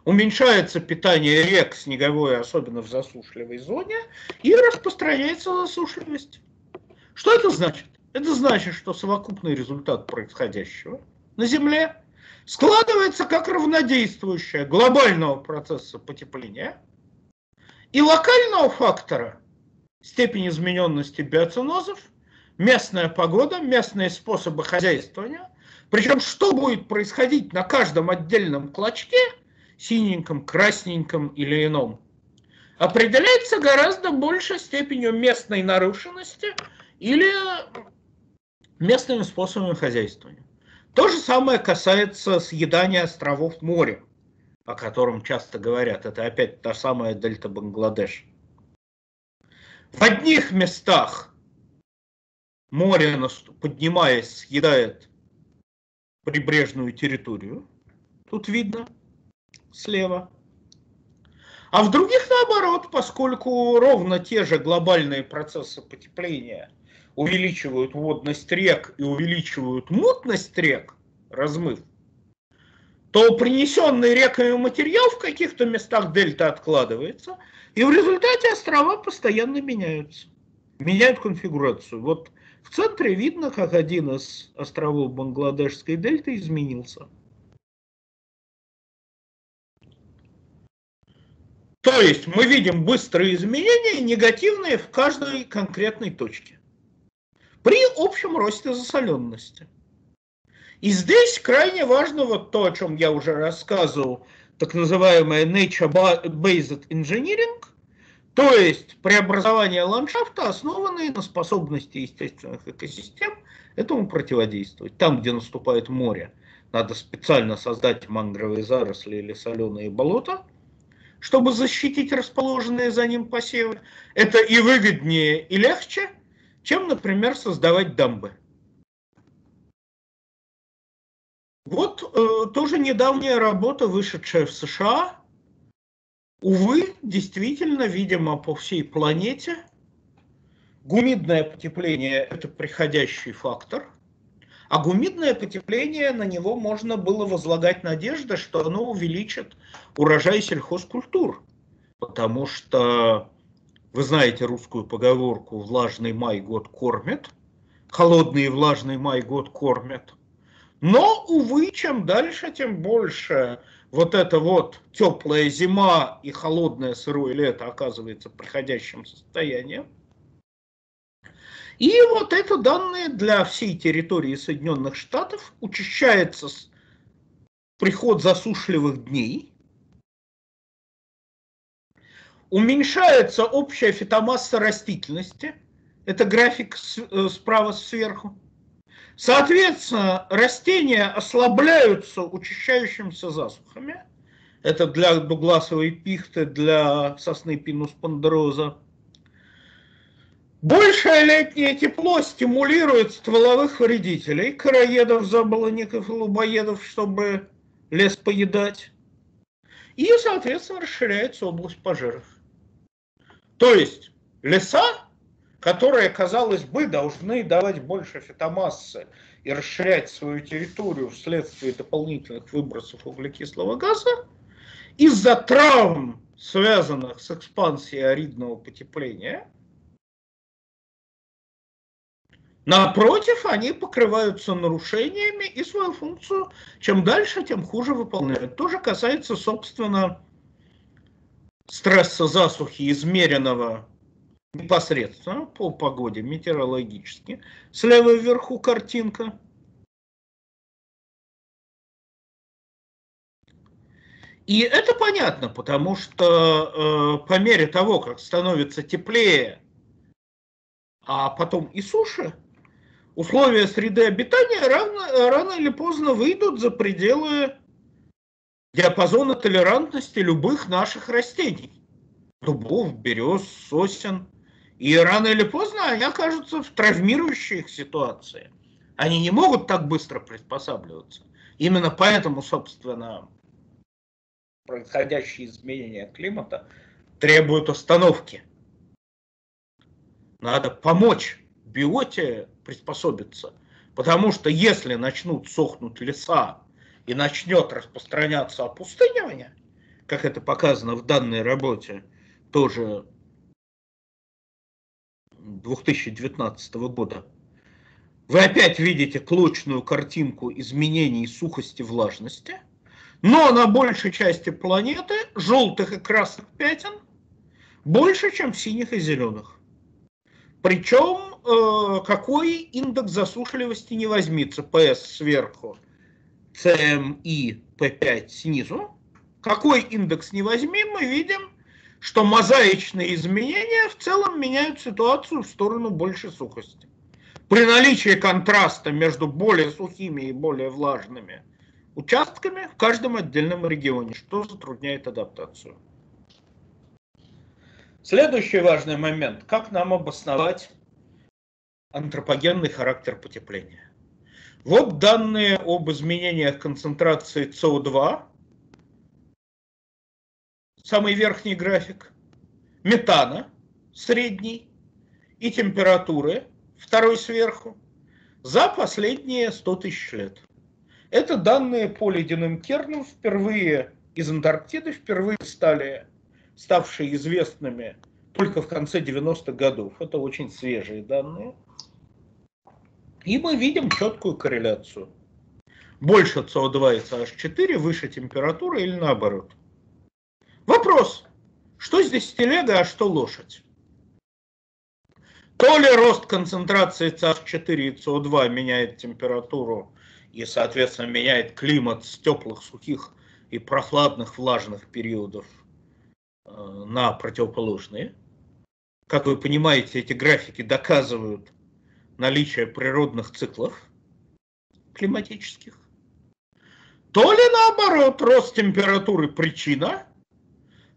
уменьшается питание рек снеговое, особенно в засушливой зоне, и распространяется засушливость. Что это значит? Это значит, что совокупный результат происходящего на Земле складывается как равнодействующее глобального процесса потепления и локального фактора, степень измененности биоценозов, местная погода, местные способы хозяйствования. Причем, что будет происходить на каждом отдельном клочке, синеньком, красненьком или ином, определяется гораздо большей степенью местной нарушенности или местными способами хозяйствования. То же самое касается съедания островов моря, о котором часто говорят. Это опять та самая дельта Бангладеша. В одних местах море, поднимаясь, съедает прибрежную территорию. Тут видно слева. А в других наоборот, поскольку ровно те же глобальные процессы потепления увеличивают водность рек и увеличивают мутность рек, размыв, то принесенный реками материал в каких-то местах дельта откладывается, и в результате острова постоянно меняются, меняют конфигурацию. Вот в центре видно, как один из островов Бангладешской дельты изменился. То есть мы видим быстрые изменения, негативные в каждой конкретной точке, при общем росте засоленности. И здесь крайне важно вот то, о чем я уже рассказывал, так называемое nature-based engineering, то есть преобразование ландшафта, основанное на способности естественных экосистем этому противодействовать. Там, где наступает море, надо специально создать мангровые заросли или соленые болота, чтобы защитить расположенные за ним посевы. Это и выгоднее, и легче, чем, например, создавать дамбы. Вот э, тоже недавняя работа, вышедшая в США, Увы, действительно, видимо, по всей планете гумидное потепление – это приходящий фактор, а гумидное потепление, на него можно было возлагать надежды, что оно увеличит урожай сельхозкультур, потому что, вы знаете русскую поговорку «влажный май год кормит», холодный и влажный май год кормят. Но, увы, чем дальше, тем больше вот эта вот теплая зима и холодное сырое лето оказывается приходящим состоянием. И вот это данные для всей территории Соединенных Штатов. Учащается приход засушливых дней. Уменьшается общая фитомасса растительности. Это график справа сверху. Соответственно, растения ослабляются учащающимися засухами. Это для дугласовой пихты, для сосны пинус пандероза. Большее летнее тепло стимулирует стволовых вредителей, короедов, заболонников, лубоедов, чтобы лес поедать. И, соответственно, расширяется область пожаров. То есть леса, которые, казалось бы, должны давать больше фитомассы и расширять свою территорию вследствие дополнительных выбросов углекислого газа, из-за травм, связанных с экспансией аридного потепления, напротив, они покрываются нарушениями и свою функцию, чем дальше, тем хуже выполняют. То же касается, собственно, стресса засухи, измеренного непосредственно по погоде, метеорологически. Слева вверху картинка. И это понятно, потому что э, по мере того, как становится теплее, а потом и суше, условия среды обитания рано, рано или поздно выйдут за пределы диапазона толерантности любых наших растений. Дубов, берез, сосен. И рано или поздно они окажутся в травмирующей их ситуации. Они не могут так быстро приспосабливаться. Именно поэтому, собственно, происходящие изменения климата требуют остановки. Надо помочь биоте приспособиться, потому что если начнут сохнуть леса и начнет распространяться опустынивание, как это показано в данной работе, тоже две тысячи девятнадцатого года, вы опять видите клочную картинку изменений сухости, влажности, но на большей части планеты желтых и красных пятен больше, чем синих и зеленых. Причем, какой индекс засушливости не возьми, ЦПС сверху, ЦМИ П пять снизу, какой индекс не возьми, мы видим, что мозаичные изменения в целом меняют ситуацию в сторону большей сухости. При наличии контраста между более сухими и более влажными участками в каждом отдельном регионе, что затрудняет адаптацию. Следующий важный момент. Как нам обосновать антропогенный характер потепления? Вот данные об изменениях концентрации СО2. Самый верхний график. Метана, средний. И температуры, второй сверху. За последние сто тысяч лет. Это данные по ледяным кернам, впервые из Антарктиды, впервые стали... ставшие известными только в конце девяностых годов. Это очень свежие данные. И мы видим четкую корреляцию. Больше СО2 и СО4, выше температура или наоборот. Вопрос, что здесь телега, а что лошадь? То ли рост концентрации СО4 и СО2 меняет температуру и, соответственно, меняет климат с теплых, сухих и прохладных, влажных периодов на противоположные. Как вы понимаете, эти графики доказывают наличие природных циклов климатических. То ли наоборот, рост температуры причина,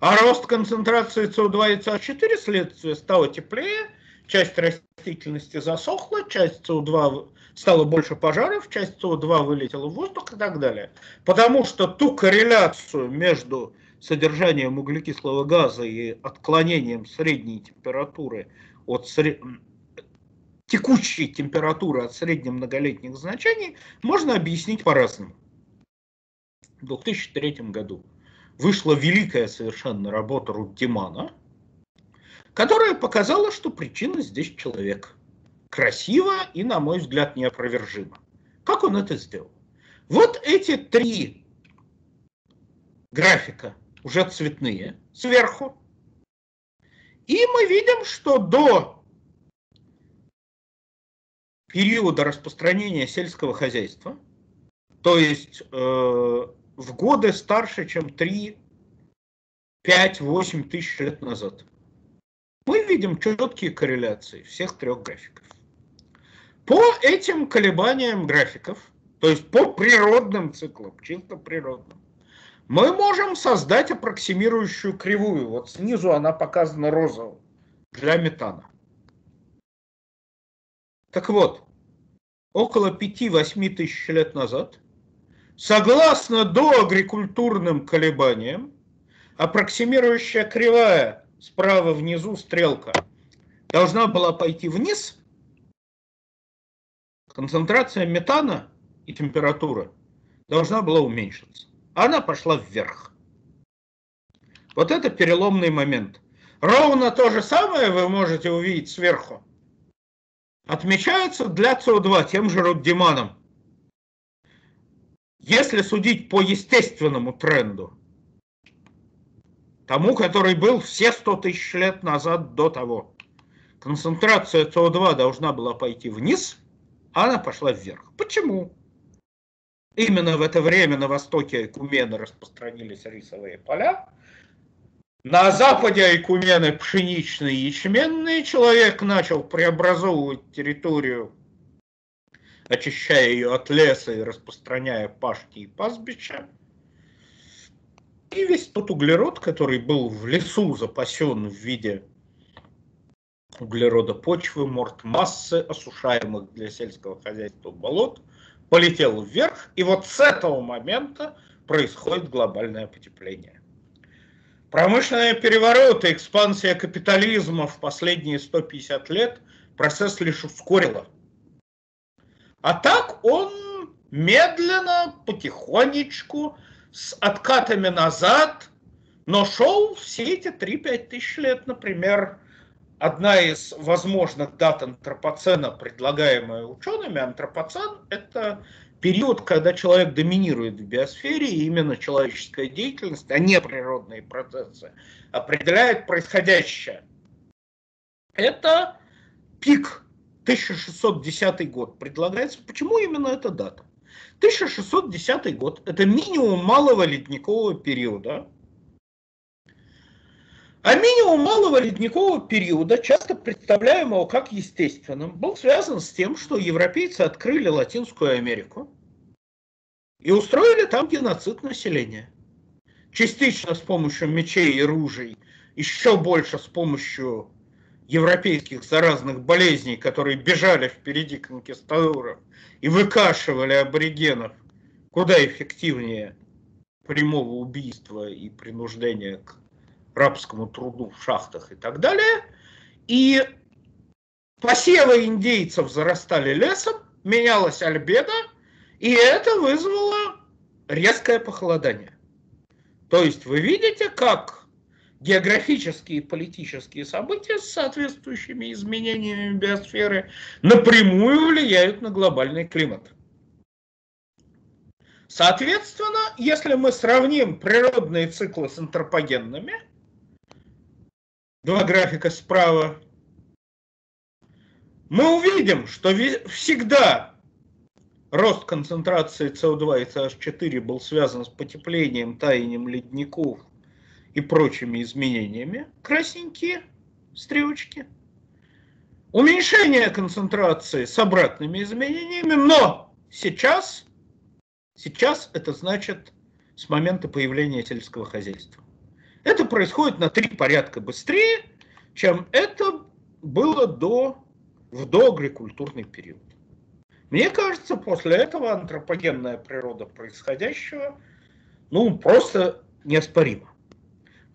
а рост концентрации СО2 и СО4 следствие: стало теплее, часть растительности засохла, часть СО2 стало больше пожаров, часть СО2 вылетела в воздух и так далее. Потому что ту корреляцию между содержанием углекислого газа и отклонением средней температуры от сред... текущей температуры от среднемноголетних значений можно объяснить по-разному. В две тысячи третьем году вышла великая совершенно работа Руддимана, которая показала, что причина здесь человек. Красиво и, на мой взгляд, неопровержимо. Как он это сделал? Вот эти три графика, уже цветные, сверху. И мы видим, что до периода распространения сельского хозяйства, то есть э, в годы старше, чем три, пять, восемь тысяч лет назад, мы видим четкие корреляции всех трех графиков. По этим колебаниям графиков, то есть по природным циклам, чисто природным, мы можем создать аппроксимирующую кривую. Вот снизу она показана розовым для метана. Так вот, около пяти-восьми тысяч лет назад, согласно доагрикультурным колебаниям, аппроксимирующая кривая справа внизу стрелка должна была пойти вниз. Концентрация метана и температура должна была уменьшиться. Она пошла вверх. Вот это переломный момент. Ровно то же самое вы можете увидеть сверху. Отмечается для СО2 тем же Руддиманом. Если судить по естественному тренду, тому, который был все сто тысяч лет назад до того, концентрация СО2 должна была пойти вниз, а она пошла вверх. Почему? Именно в это время на востоке Айкумены распространились рисовые поля. На западе Айкумены пшеничные и ячменные. Человек начал преобразовывать территорию, очищая ее от леса и распространяя пашки и пастбища. И весь тот углерод, который был в лесу запасен в виде углерода почвы, морт-массы, осушаемых для сельского хозяйства болот, полетел вверх, и вот с этого момента происходит глобальное потепление. Промышленные перевороты, экспансия капитализма в последние сто пятьдесят лет процесс лишь ускорила. А так он медленно, потихонечку, с откатами назад, но шел все эти три-пять тысяч лет. Например, одна из возможных дат антропоцена, предлагаемая учеными, антропоцен – это период, когда человек доминирует в биосфере, и именно человеческая деятельность, а не природные процессы, определяет происходящее. Это пик, тысяча шестьсот десятый год предлагается. Почему именно эта дата? тысяча шестьсот десятый год – это минимум малого ледникового периода. А минимум малого ледникового периода, часто представляемого как естественным, был связан с тем, что европейцы открыли Латинскую Америку и устроили там геноцид населения. Частично с помощью мечей и ружей, еще больше с помощью европейских заразных болезней, которые бежали впереди конкистадоров и выкашивали аборигенов куда эффективнее прямого убийства и принуждения к рабскому труду в шахтах и так далее. И посевы индейцев зарастали лесом, менялась альбедо, и это вызвало резкое похолодание. То есть вы видите, как географические и политические события с соответствующими изменениями биосферы напрямую влияют на глобальный климат. Соответственно, если мы сравним природные циклы с антропогенными, два графика справа, мы увидим, что всегда рост концентрации СО2 и СО4 был связан с потеплением, таянием ледников и прочими изменениями. Красненькие стрелочки. Уменьшение концентрации с обратными изменениями, но сейчас, сейчас это значит с момента появления сельского хозяйства. Это происходит на три порядка быстрее, чем это было до, в доагрикультурный период. Мне кажется, после этого антропогенная природа происходящего ну, просто неоспорима.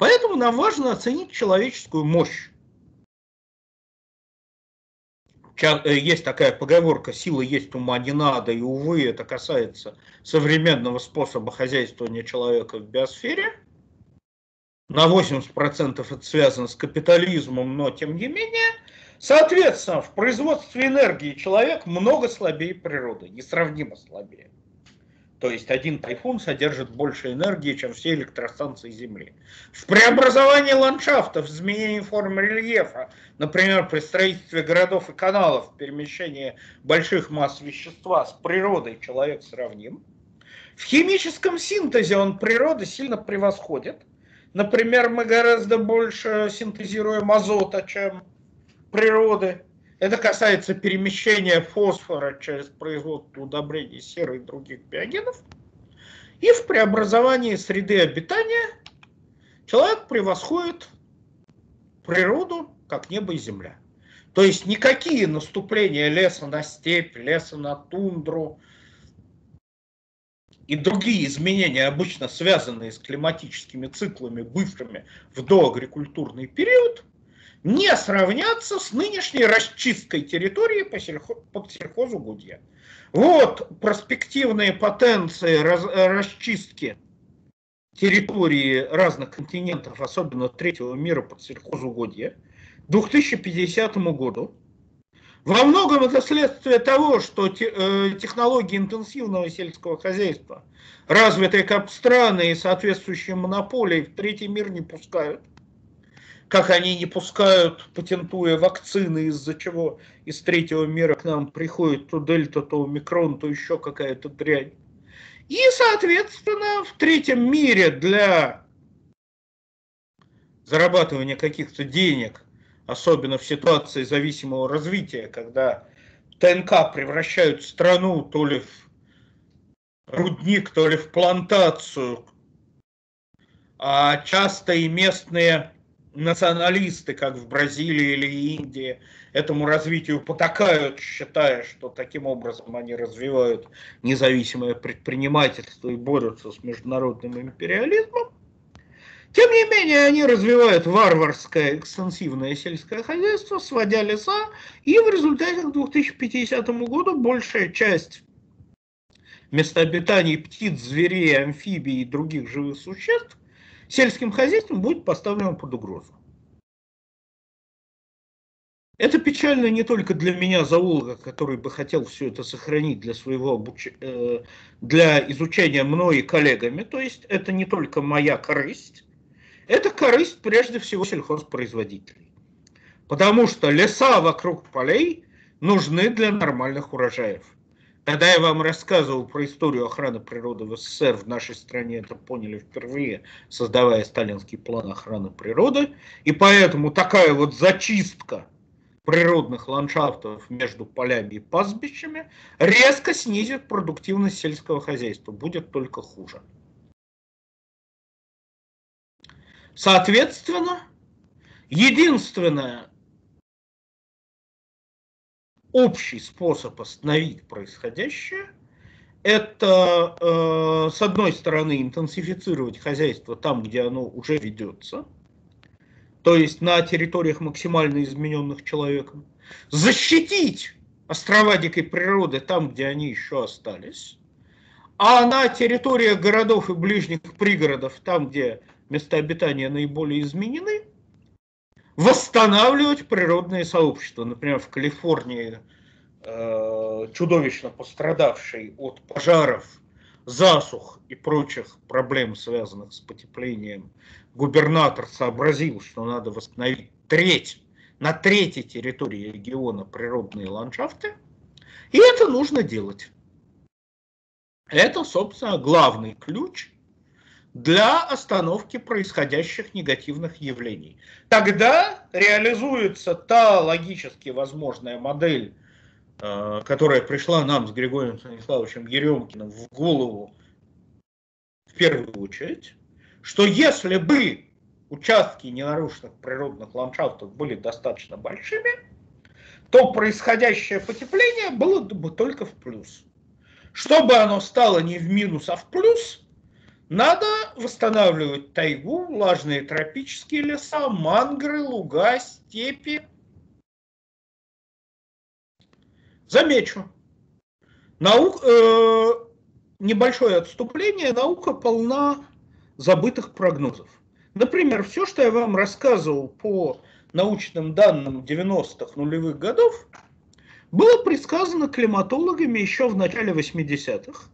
Поэтому нам важно оценить человеческую мощь. Есть такая поговорка: силы есть, ума не надо, и, увы, это касается современного способа хозяйствования человека в биосфере. На восемьдесят процентов это связано с капитализмом, но тем не менее. Соответственно, в производстве энергии человек много слабее природы, несравнимо слабее. То есть один тайфун содержит больше энергии, чем все электростанции Земли. В преобразовании ландшафта, в изменении формы рельефа, например, при строительстве городов и каналов, в перемещении больших масс вещества с природой человек сравним. В химическом синтезе он природы сильно превосходит. Например, мы гораздо больше синтезируем азота, чем природы. Это касается перемещения фосфора через производство удобрений серы и других биогенов. И в преобразовании среды обитания человек превосходит природу, как небо и земля. То есть никакие наступления леса на степь, леса на тундру и другие изменения, обычно связанные с климатическими циклами, бывшими в доагрикультурный период, не сравнятся с нынешней расчисткой территории по сельхозу Гудья. Вот перспективные потенции раз, расчистки территории разных континентов, особенно третьего мира, под сельхозу Гудья к две тысячи пятидесятому году. Во многом это следствие того, что технологии интенсивного сельского хозяйства, развитые как страны и соответствующие монополии, в третий мир не пускают. Как они не пускают, патентуя вакцины, из-за чего из третьего мира к нам приходит то дельта, то омикрон, то еще какая-то дрянь. И, соответственно, в третьем мире для зарабатывания каких-то денег, особенно в ситуации зависимого развития, когда ТНК превращают страну то ли в рудник, то ли в плантацию, а часто и местные националисты, как в Бразилии или Индии, этому развитию потакают, считая, что таким образом они развивают независимое предпринимательство и борются с международным империализмом. Тем не менее, они развивают варварское экстенсивное сельское хозяйство, сводя леса, и в результате к две тысячи пятидесятому году большая часть мест обитания птиц, зверей, амфибий и других живых существ сельским хозяйством будет поставлено под угрозу. Это печально не только для меня, зоолога, который бы хотел все это сохранить для своего обуч... для изучения мной и коллегами. То есть это не только моя корысть, это корысть прежде всего сельхозпроизводителей. Потому что леса вокруг полей нужны для нормальных урожаев. Когда я вам рассказывал про историю охраны природы в СССР, в нашей стране это поняли впервые, создавая сталинский план охраны природы. И поэтому такая вот зачистка природных ландшафтов между полями и пастбищами резко снизит продуктивность сельского хозяйства. Будет только хуже. Соответственно, единственное... Общий способ остановить происходящее – это, э, с одной стороны, интенсифицировать хозяйство там, где оно уже ведется, то есть на территориях, максимально измененных человеком, защитить острова дикой природы там, где они еще остались, а на территориях городов и ближних пригородов, там, где места обитания наиболее изменены, восстанавливать природные сообщества. Например, в Калифорнии, э, чудовищно пострадавшей от пожаров, засух и прочих проблем, связанных с потеплением, губернатор сообразил, что надо восстановить треть, на третьей территории региона природные ландшафты. И это нужно делать. Это, собственно, главный ключ для остановки происходящих негативных явлений. Тогда реализуется та логически возможная модель, которая пришла нам с Григорием Станиславовичем Еремкиным в голову в первую очередь, что если бы участки ненарушенных природных ландшафтов были достаточно большими, то происходящее потепление было бы только в плюс. Чтобы оно стало не в минус, а в плюс, Надо восстанавливать тайгу, влажные тропические леса, мангры, луга, степи. Замечу, наук, э, небольшое отступление, наука полна забытых прогнозов. Например, все, что я вам рассказывал по научным данным девяностых, нулевых годов, было предсказано климатологами еще в начале восьмидесятых.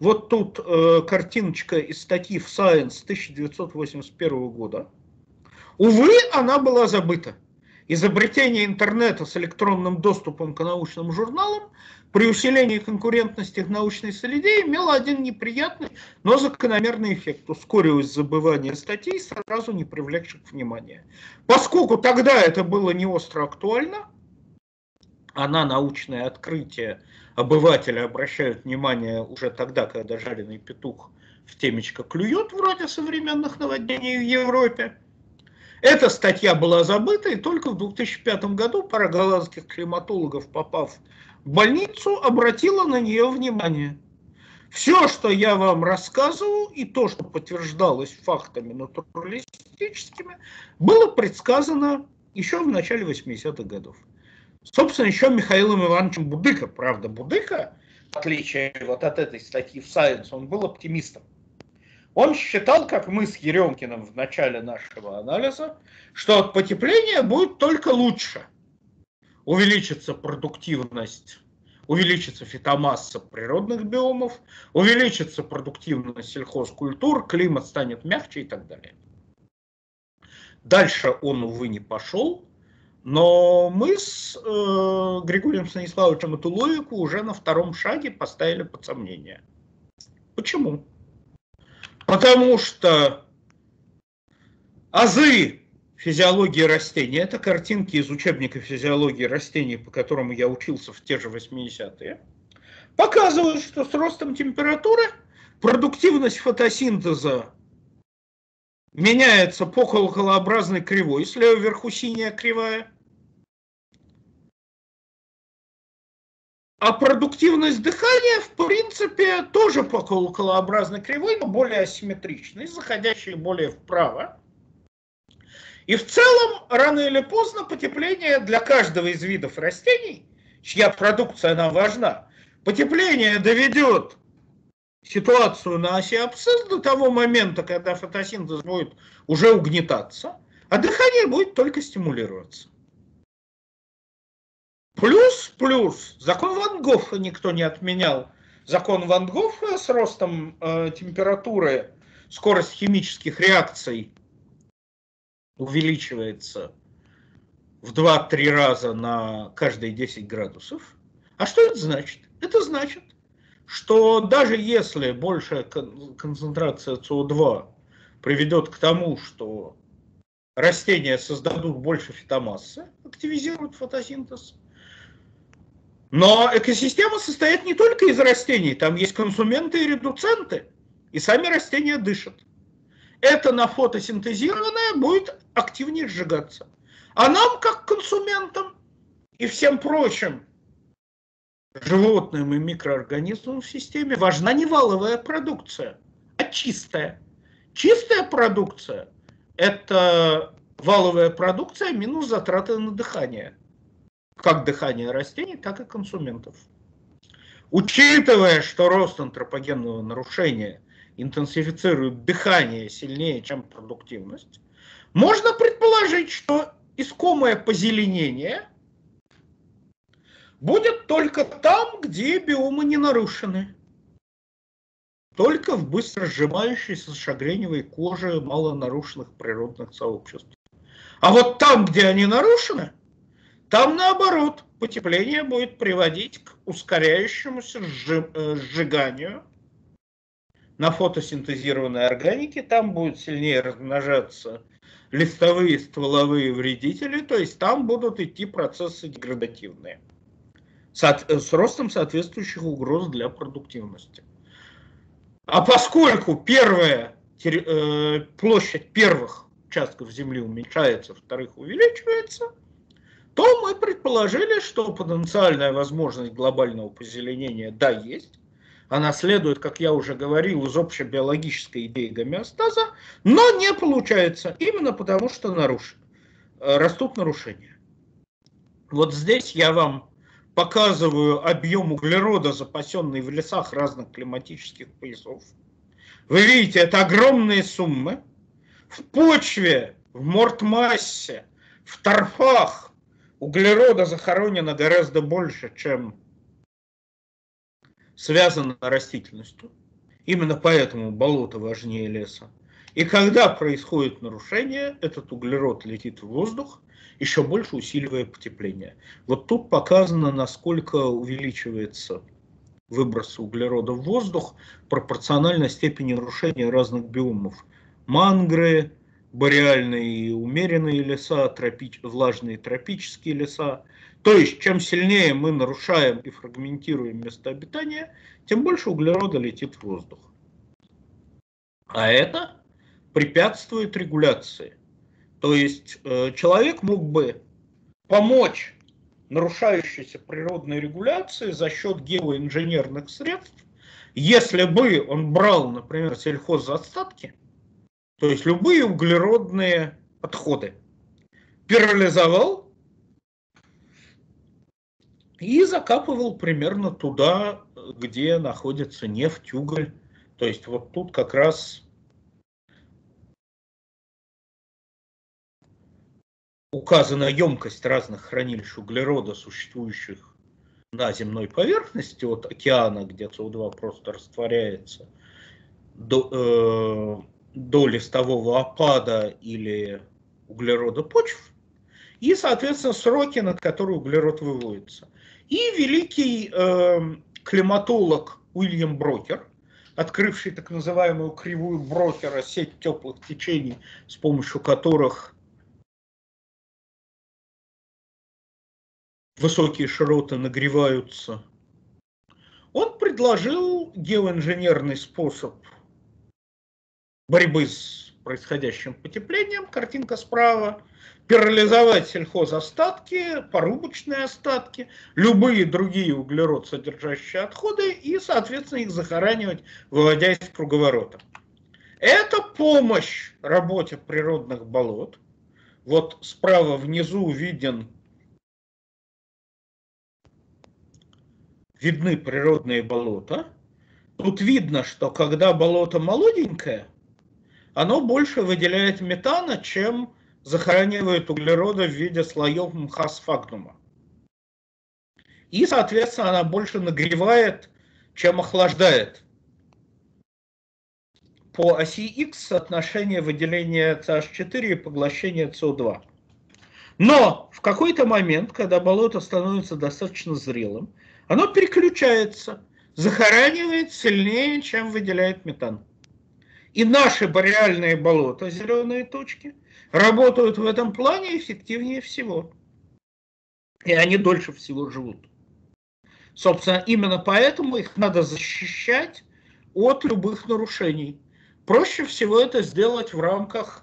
Вот тут э, картиночка из статьи в Science тысяча девятьсот восемьдесят первого года. Увы, она была забыта. Изобретение интернета с электронным доступом к научным журналам при усилении конкурентности в научной среде имело один неприятный, но закономерный эффект, ускорилось забывание статей, сразу не привлекших внимания. Поскольку тогда это было не остро актуально, а на научное открытие обывателя обращают внимание уже тогда, когда жареный петух в темечко клюет, вроде современных наводнений в Европе. Эта статья была забыта, и только в две тысячи пятом году пара голландских климатологов, попав в больницу, обратила на нее внимание. Все, что я вам рассказывал, и то, что подтверждалось фактами натуралистическими, было предсказано еще в начале восьмидесятых годов. Собственно, еще Михаилом Ивановичем Будыко. Правда, Будыко, в отличие вот от этой статьи в Science, он был оптимистом. Он считал, как мы с Еремкиным в начале нашего анализа, что от потепления будет только лучше. Увеличится продуктивность, увеличится фитомасса природных биомов, увеличится продуктивность сельхозкультур, климат станет мягче и так далее. Дальше он, увы, не пошел. Но мы с э, Григорием Станиславовичем эту логику уже на втором шаге поставили под сомнение. Почему? Потому что азы физиологии растений, это картинки из учебника физиологии растений, по которому я учился в те же восьмидесятые, показывают, что с ростом температуры продуктивность фотосинтеза меняется по колоколообразной кривой, слева вверху синяя кривая. А продуктивность дыхания, в принципе, тоже по колоколообразной кривой, но более асимметричной, заходящей более вправо. И в целом, рано или поздно, потепление для каждого из видов растений, чья продукция нам важна, потепление доведет ситуацию на оси абсцисс до того момента, когда фотосинтез будет уже угнетаться, а дыхание будет только стимулироваться. Плюс, плюс, закон Ван Гоффа никто не отменял. Закон Ван Гоффа с ростом э, температуры, скорость химических реакций увеличивается в два-три раза на каждые десять градусов. А что это значит? Это значит, что даже если большая концентрация СО2 приведет к тому, что растения создадут больше фитомассы, активизируют фотосинтез, но экосистема состоит не только из растений, там есть консументы и редуценты, и сами растения дышат. Это на фотосинтезированное будет активнее сжигаться. А нам, как консументам и всем прочим животным и микроорганизмам в системе, важна не валовая продукция, а чистая. Чистая продукция – это валовая продукция минус затраты на дыхание. Как дыхание растений, так и консументов. Учитывая, что рост антропогенного нарушения интенсифицирует дыхание сильнее, чем продуктивность, можно предположить, что искомое позеленение – будет только там, где биомы не нарушены. Только в быстро сжимающейся шагреневой коже малонарушенных природных сообществ. А вот там, где они нарушены, там наоборот потепление будет приводить к ускоряющемуся сжиганию на фотосинтезированной органике. Там будут сильнее размножаться листовые, стволовые вредители, то есть там будут идти процессы деградативные. С ростом соответствующих угроз для продуктивности. А поскольку первая, э, площадь первых участков земли уменьшается, вторых увеличивается, то мы предположили, что потенциальная возможность глобального позеленения, да, есть, Она следует, как я уже говорил, из общебиологической идеи гомеостаза, но не получается, именно потому что нарушен, растут нарушения. Вот здесь я вам показываю объем углерода, запасенный в лесах разных климатических поясов. Вы видите, это огромные суммы. В почве, в мортмассе, в торфах углерода захоронено гораздо больше, чем связано с растительностью. Именно поэтому болото важнее леса. И когда происходит нарушение, этот углерод летит в воздух, еще больше усиливая потепление. Вот тут показано, насколько увеличивается выброс углерода в воздух пропорционально степени нарушения разных биомов. Мангры, бореальные и умеренные леса, тропич... влажные тропические леса. То есть, чем сильнее мы нарушаем и фрагментируем место обитания, тем больше углерода летит в воздух. А это препятствует регуляции. То есть, э, человек мог бы помочь нарушающейся природной регуляции за счет геоинженерных средств, если бы он брал, например, сельхозостатки, то есть любые углеродные отходы, пиролизовал и закапывал примерно туда, где находится нефть, уголь. То есть вот тут как раз указана емкость разных хранилищ углерода, существующих на земной поверхности, от океана, где С О два просто растворяется, до... Э, до листового опада или углерода почв, и, соответственно, сроки, над которые углерод выводится. И великий э, климатолог Уильям Брокер, открывший так называемую кривую Брокера, сеть теплых течений, с помощью которых высокие широты нагреваются, он предложил геоинженерный способ борьбы с происходящим потеплением, картинка справа, пиролизовать сельхозостатки, порубочные остатки, любые другие углерод содержащие отходы и, соответственно, их захоранивать, выводя из круговорота. Это помощь работе природных болот. Вот справа внизу виден, видны природные болота. Тут видно, что когда болото молоденькое, оно больше выделяет метана, чем захоранивает углерода в виде слоев мха сфагнума. И, соответственно, она больше нагревает, чем охлаждает. По оси X соотношение выделения С Н четыре и поглощения С О два. Но в какой-то момент, когда болото становится достаточно зрелым, оно переключается, захоранивает сильнее, чем выделяет метан. И наши бореальные болота, зеленые точки, работают в этом плане эффективнее всего. И они дольше всего живут. Собственно, именно поэтому их надо защищать от любых нарушений. Проще всего это сделать в рамках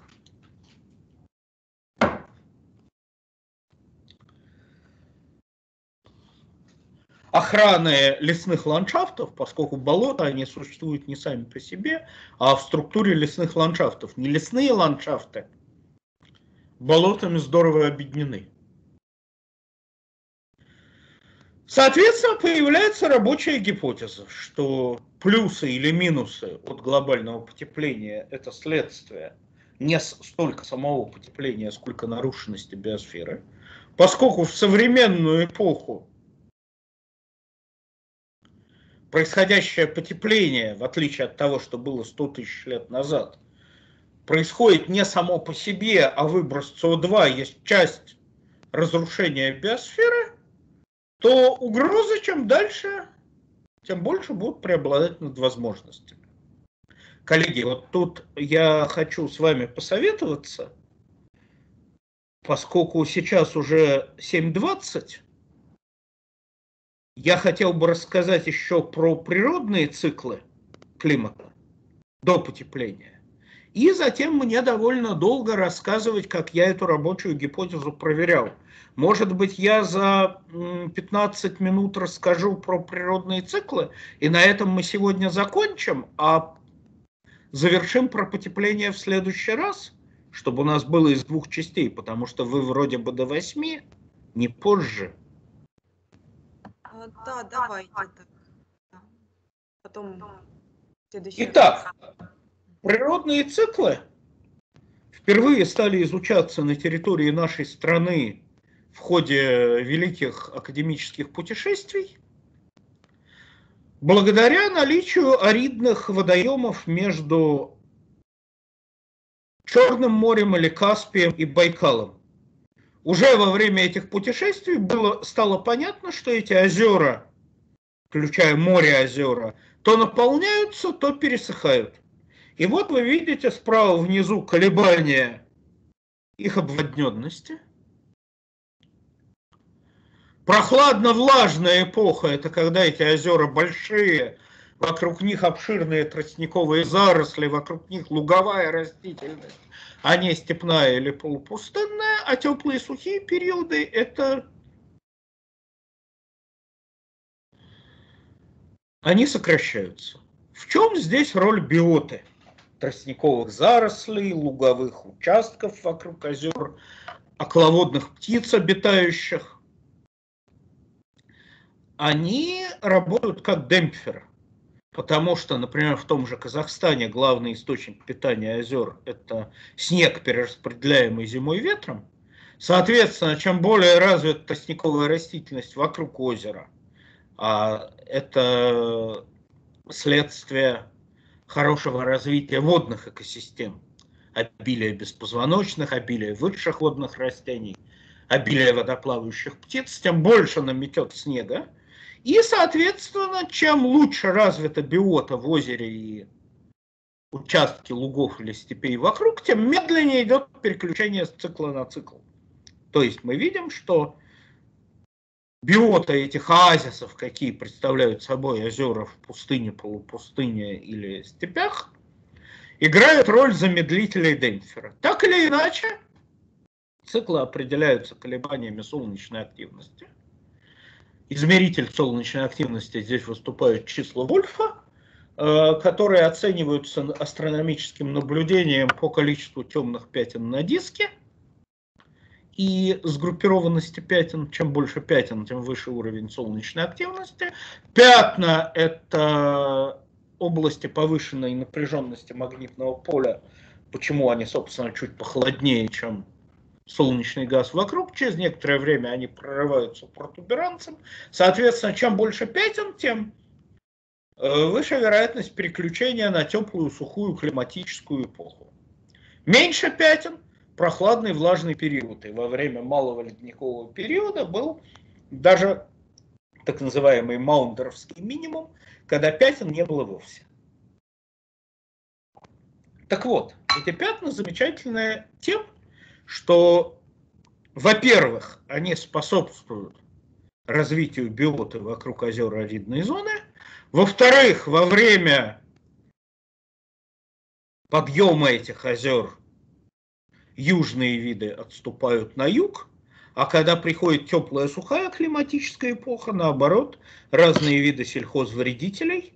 охраны лесных ландшафтов, поскольку болота, они существуют не сами по себе, а в структуре лесных ландшафтов. Не лесные ландшафты болотами здорово объединены. Соответственно, появляется рабочая гипотеза, что плюсы или минусы от глобального потепления – это следствие не столько самого потепления, сколько нарушенности биосферы. Поскольку в современную эпоху происходящее потепление, в отличие от того, что было сто тысяч лет назад, происходит не само по себе, а выброс С О два есть часть разрушения биосферы, то угрозы чем дальше, тем больше будут преобладать над возможностями. Коллеги, вот тут я хочу с вами посоветоваться, поскольку сейчас уже семь двадцать, я хотел бы рассказать еще про природные циклы климата до потепления и затем мне довольно долго рассказывать, как я эту рабочую гипотезу проверял. Может быть, я за пятнадцать минут расскажу про природные циклы, и на этом мы сегодня закончим, а завершим про потепление в следующий раз, чтобы у нас было из двух частей, потому что вы вроде бы до восьми, не позже. Да, давайте. Потом следующий. Итак, природные циклы впервые стали изучаться на территории нашей страны в ходе великих академических путешествий благодаря наличию аридных водоемов между Черным морем или Каспием и Байкалом. Уже во время этих путешествий было, стало понятно, что эти озера, включая море-озера, то наполняются, то пересыхают. И вот вы видите справа внизу колебания их обводненности. Прохладно-влажная эпоха – это когда эти озера большие, вокруг них обширные тростниковые заросли, вокруг них луговая растительность, а не степная или полупустынная, а теплые сухие периоды – это… Они сокращаются. В чем здесь роль биоты? Тростниковых зарослей, луговых участков вокруг озер, окловодных птиц, обитающих. Они работают как демпферы. Потому что, например, в том же Казахстане главный источник питания озер – это снег, перераспределяемый зимой ветром. Соответственно, чем более развита тростниковая растительность вокруг озера, а это следствие хорошего развития водных экосистем, обилие беспозвоночных, обилие высших водных растений, обилие водоплавающих птиц, тем больше наметет снега. И, соответственно, чем лучше развита биота в озере и участке лугов или степей вокруг, тем медленнее идет переключение с цикла на цикл. То есть мы видим, что биота этих оазисов, какие представляют собой озера в пустыне, полупустыне или степях, играют роль замедлителей демпфера. Так или иначе, циклы определяются колебаниями солнечной активности. Измеритель солнечной активности здесь выступают числа Вольфа, которые оцениваются астрономическим наблюдением по количеству темных пятен на диске и сгруппированности пятен. Чем больше пятен, тем выше уровень солнечной активности. Пятна – это области повышенной напряженности магнитного поля, почему они, собственно, чуть похолоднее, чем солнечный газ вокруг, через некоторое время они прорываются протуберанцем. Соответственно, чем больше пятен, тем выше вероятность переключения на теплую, сухую климатическую эпоху. Меньше пятен – прохладный, влажный период. И во время малого ледникового периода был даже так называемый маундеровский минимум, когда пятен не было вовсе. Так вот, эти пятна замечательные тем, что, во-первых, они способствуют развитию биоты вокруг озер аридной зоны. Во-вторых, во время подъема этих озер южные виды отступают на юг, а когда приходит теплая сухая климатическая эпоха, наоборот, разные виды сельхозвредителей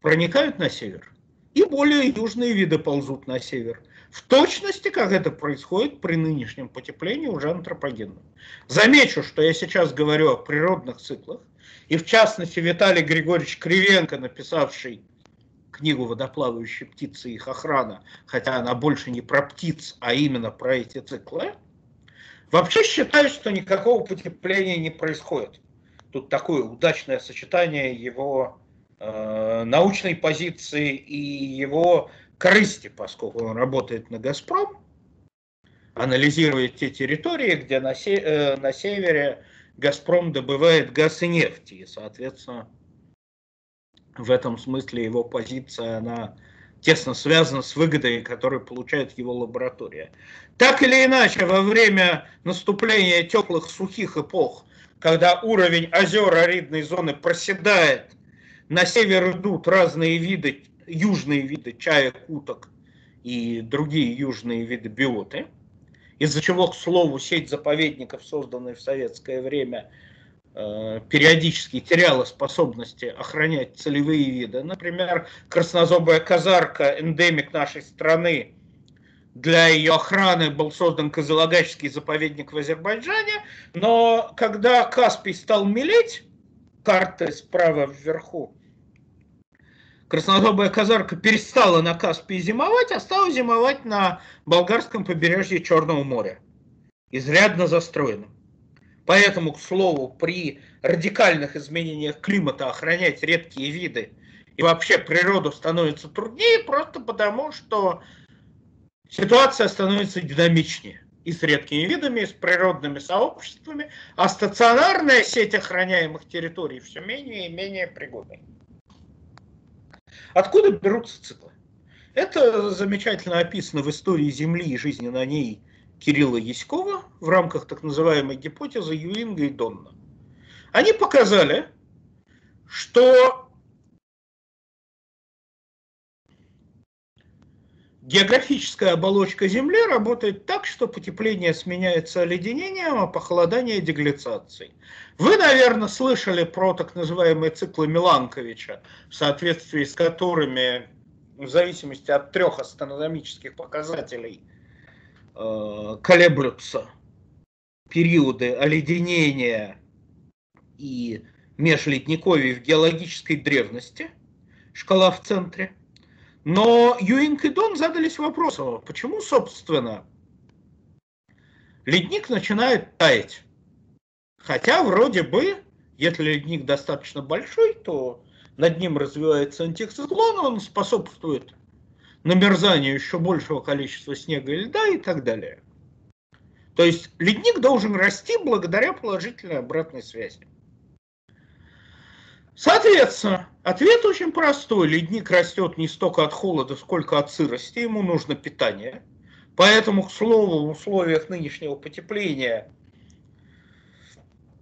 проникают на север. И более южные виды ползут на север. В точности, как это происходит при нынешнем потеплении, уже антропогенном. Замечу, что я сейчас говорю о природных циклах. И в частности, Виталий Григорьевич Кривенко, написавший книгу «Водоплавающие птицы и их охрана», хотя она больше не про птиц, а именно про эти циклы, вообще считаю, что никакого потепления не происходит. Тут такое удачное сочетание его научной позиции и его корысти, поскольку он работает на «Газпром», анализирует те территории, где на севере «Газпром» добывает газ и нефть. И, соответственно, в этом смысле его позиция, она тесно связана с выгодой, которую получает его лаборатория. Так или иначе, во время наступления теплых сухих эпох, когда уровень озер аридной зоны проседает, на север идут разные виды, южные виды чаек, уток и другие южные виды биоты, из-за чего, к слову, сеть заповедников, созданная в советское время, периодически теряла способности охранять целевые виды. Например, краснозобая казарка, эндемик нашей страны, для ее охраны был создан Кызылагачский заповедник в Азербайджане, но когда Каспий стал мелеть, карты справа вверху, краснозобая казарка перестала на Каспии зимовать, а стала зимовать на болгарском побережье Черного моря, изрядно застроенным. Поэтому, к слову, при радикальных изменениях климата охранять редкие виды и вообще природу становится труднее, просто потому что ситуация становится динамичнее и с редкими видами, и с природными сообществами, а стационарная сеть охраняемых территорий все менее и менее пригодна. Откуда берутся циклы? Это замечательно описано в истории Земли и жизни на ней Кирилла Еськова в рамках так называемой гипотезы Юинга и Донна. Они показали, что географическая оболочка Земли работает так, что потепление сменяется оледенением, а похолодание – деглициацией. Вы, наверное, слышали про так называемые циклы Миланковича, в соответствии с которыми, в зависимости от трех астрономических показателей, колеблются периоды оледенения и межледниковий в геологической древности, шкала в центре. Но Юинг и Дон задались вопросом, почему, собственно, ледник начинает таять. Хотя, вроде бы, если ледник достаточно большой, то над ним развивается антициклон, он способствует намерзанию еще большего количества снега и льда и так далее. То есть ледник должен расти благодаря положительной обратной связи. Соответственно, ответ очень простой. Ледник растет не столько от холода, сколько от сырости. Ему нужно питание. Поэтому, к слову, в условиях нынешнего потепления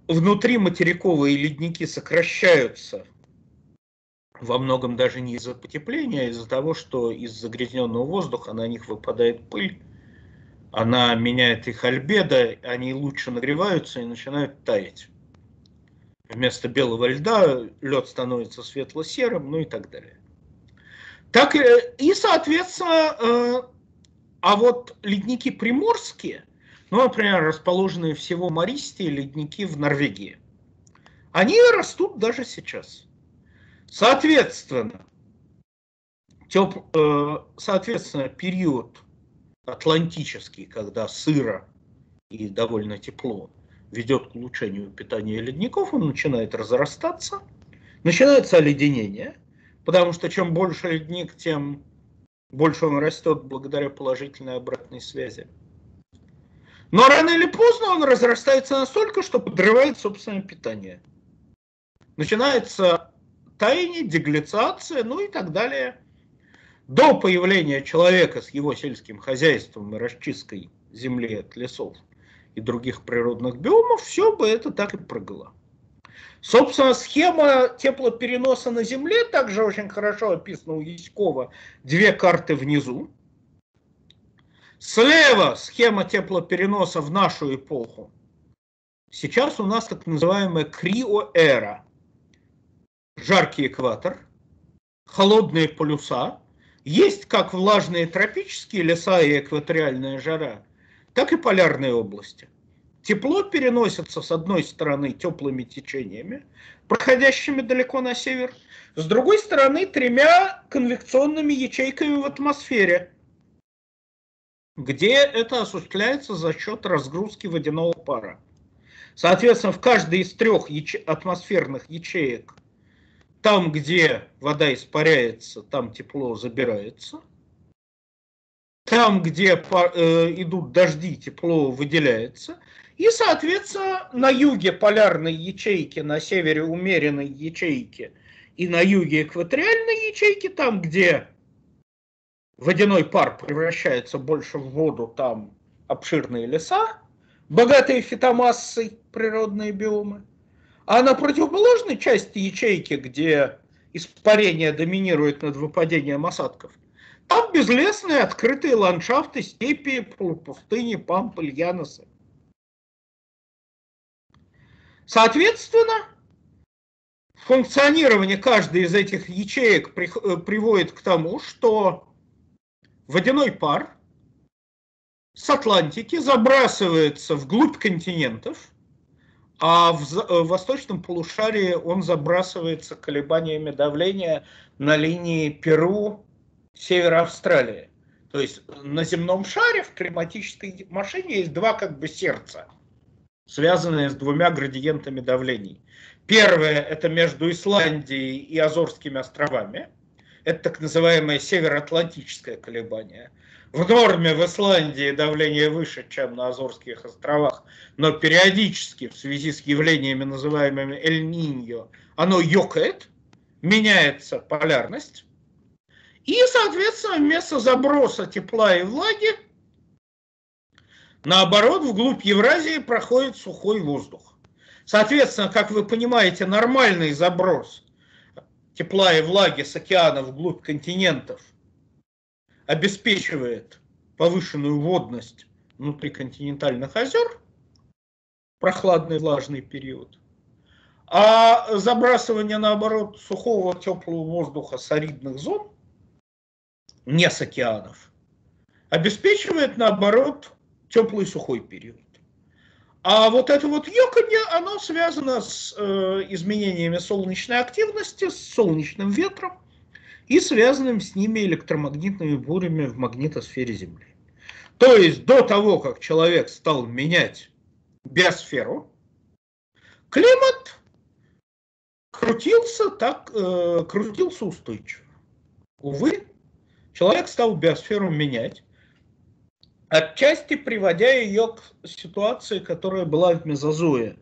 внутри материковые ледники сокращаются. Во многом даже не из-за потепления, а из-за того, что из загрязненного воздуха на них выпадает пыль. Она меняет их альбедо, они лучше нагреваются и начинают таять. Вместо белого льда лед становится светло-серым, ну и так далее. Так, и, соответственно, а вот ледники приморские, ну, например, расположенные всего мористые ледники в Норвегии, они растут даже сейчас. Соответственно, теп... соответственно, период атлантический, когда сыро и довольно тепло, ведет к улучшению питания ледников, он начинает разрастаться, начинается оледенение, потому что чем больше ледник, тем больше он растет благодаря положительной обратной связи. Но рано или поздно он разрастается настолько, что подрывает собственное питание. Начинается таяние, деглициация, ну и так далее. До появления человека с его сельским хозяйством и расчисткой земли от лесов и других природных биомов, все бы это так и прыгало. Собственно, схема теплопереноса на Земле также очень хорошо описана у Еськова. Две карты внизу. Слева схема теплопереноса в нашу эпоху. Сейчас у нас так называемая криоэра. Жаркий экватор, холодные полюса. Есть как влажные тропические леса и экваториальная жара, так и полярные области. Тепло переносится с одной стороны теплыми течениями, проходящими далеко на север, с другой стороны тремя конвекционными ячейками в атмосфере, где это осуществляется за счет разгрузки водяного пара. Соответственно, в каждой из трех яче... атмосферных ячеек, там, где вода испаряется, там тепло забирается. Там, где идут дожди, тепло выделяется. И, соответственно, на юге полярной ячейки, на севере умеренной ячейки и на юге экваториальной ячейки, там, где водяной пар превращается больше в воду, там обширные леса, богатые фитомассой природные биомы. А на противоположной части ячейки, где испарение доминирует над выпадением осадков, Там безлесные открытые ландшафты, степи, полупустыни, пампы, льяносы. Соответственно, функционирование каждой из этих ячеек приводит к тому, что водяной пар с Атлантики забрасывается вглубь континентов, а в восточном полушарии он забрасывается колебаниями давления на линии Перу, север Австралии. То есть на земном шаре в климатической машине есть два как бы сердца, связанные с двумя градиентами давлений. Первое – это между Исландией и Азорскими островами. Это так называемое североатлантическое колебание. В норме в Исландии давление выше, чем на Азорских островах, но периодически в связи с явлениями, называемыми Эль-Ниньо, оно ёкает, меняется полярность. И, соответственно, вместо заброса тепла и влаги, наоборот, вглубь Евразии проходит сухой воздух. Соответственно, как вы понимаете, нормальный заброс тепла и влаги с океана вглубь континентов обеспечивает повышенную водность внутриконтинентальных озер, прохладный влажный период, а забрасывание, наоборот, сухого теплого воздуха с аридных зон, не с океанов, обеспечивает, наоборот, теплый сухой период. А вот это вот ёканье, оно связано с э, изменениями солнечной активности, с солнечным ветром и связанным с ними электромагнитными бурями в магнитосфере Земли. То есть до того, как человек стал менять биосферу, климат крутился, так, э, крутился устойчиво. Увы, человек стал биосферу менять, отчасти приводя ее к ситуации, которая была в мезозое.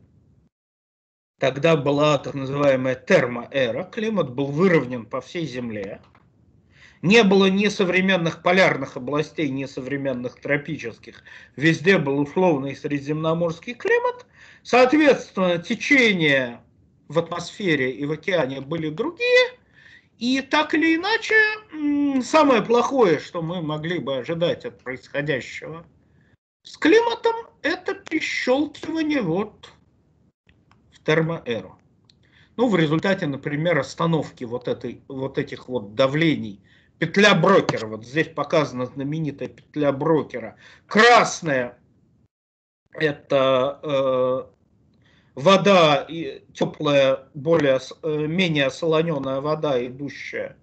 Тогда была так называемая термоэра, климат был выровнен по всей Земле. Не было ни современных полярных областей, ни современных тропических. Везде был условный средиземноморский климат. Соответственно, течения в атмосфере и в океане были другие. И так или иначе, самое плохое, что мы могли бы ожидать от происходящего с климатом, это прищелкивание вот в термоэру. Ну, в результате, например, остановки вот, этой, вот этих вот давлений. Петля Брокера, вот здесь показана знаменитая петля Брокера. Красная – это... Э, вода теплая, более, менее осолоненная вода, идущая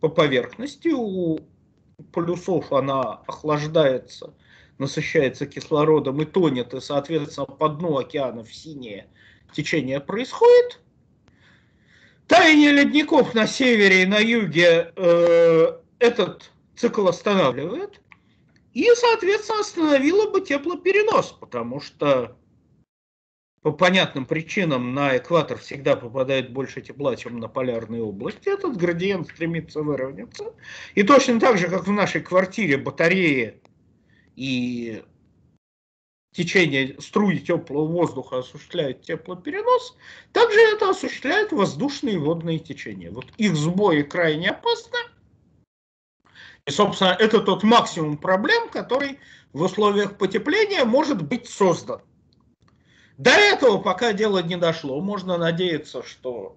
по поверхности. У полюсов она охлаждается, насыщается кислородом и тонет, и, соответственно, по дну океана в синее течение происходит. Таяние ледников на севере и на юге э, этот цикл останавливает. И, соответственно, остановило бы теплоперенос, потому что по понятным причинам на экватор всегда попадает больше тепла, чем на полярные области. Этот градиент стремится выровняться. И точно так же, как в нашей квартире батареи и течение струи теплого воздуха осуществляют теплоперенос, также это осуществляют воздушные и водные течения. Вот их сбои крайне опасны. И, собственно, это тот максимум проблем, который в условиях потепления может быть создан. До этого пока дело не дошло. Можно надеяться, что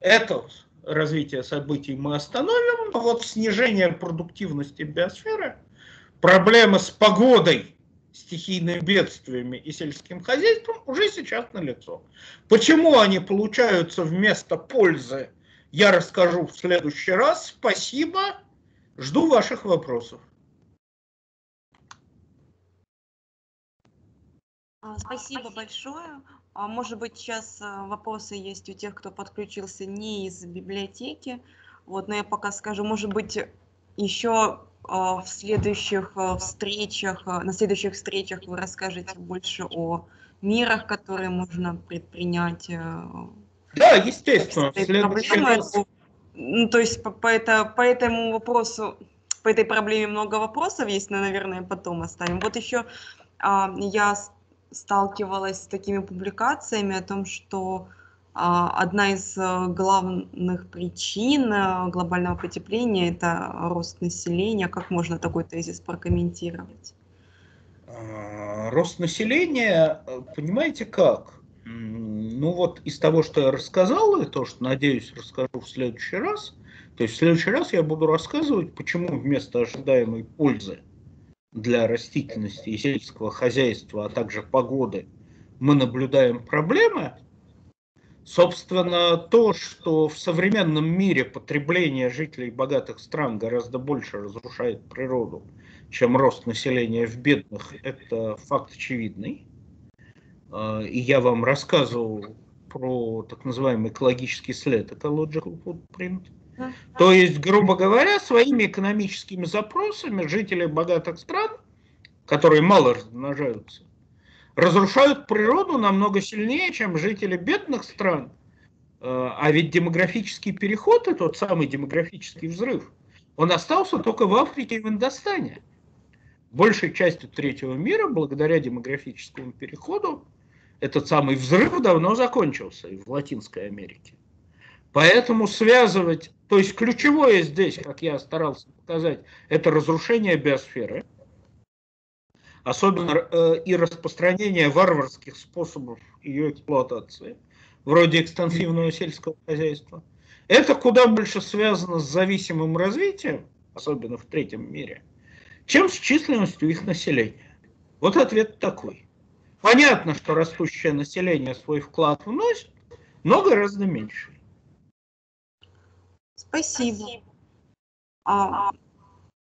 это развитие событий мы остановим. Но вот снижение продуктивности биосферы, проблемы с погодой, стихийными бедствиями и сельским хозяйством уже сейчас налицо. Почему они получаются вместо пользы, я расскажу в следующий раз. Спасибо. Жду ваших вопросов. Спасибо, Спасибо большое. Может быть, сейчас вопросы есть у тех, кто подключился не из библиотеки. Вот, но я пока скажу, может быть, еще в следующих встречах, на следующих встречах вы расскажете больше о мерах, которые можно предпринять. Да, естественно. Следующий... Ну, то есть по, по, это, по этому вопросу, по этой проблеме много вопросов есть, но, наверное, потом оставим. Вот еще я сталкивалась с такими публикациями о том, что Одна из главных причин глобального потепления – это рост населения. Как можно такой тезис прокомментировать? Рост населения, понимаете как? Ну вот из того, что я рассказал, и то, что, надеюсь, расскажу в следующий раз, то есть в следующий раз я буду рассказывать, почему вместо ожидаемой пользы для растительности и сельского хозяйства, а также погоды, мы наблюдаем проблемы. Собственно, то, что в современном мире потребление жителей богатых стран гораздо больше разрушает природу, чем рост населения в бедных, это факт очевидный. И я вам рассказывал про так называемый экологический след, ecological footprint. То есть, грубо говоря, своими экономическими запросами жители богатых стран, которые мало размножаются, разрушают природу намного сильнее, чем жители бедных стран. А ведь демографический переход, и тот самый демографический взрыв, он остался только в Африке и в Индостане. Большей частью третьего мира, благодаря демографическому переходу, этот самый взрыв давно закончился и в Латинской Америке. Поэтому связывать, то есть ключевое здесь, как я старался показать, это разрушение биосферы, особенно э, и распространение варварских способов ее эксплуатации, вроде экстенсивного сельского хозяйства. Это куда больше связано с зависимым развитием, особенно в третьем мире, чем с численностью их населения. Вот ответ такой. Понятно, что растущее население свой вклад вносит, но гораздо меньше. Спасибо. А,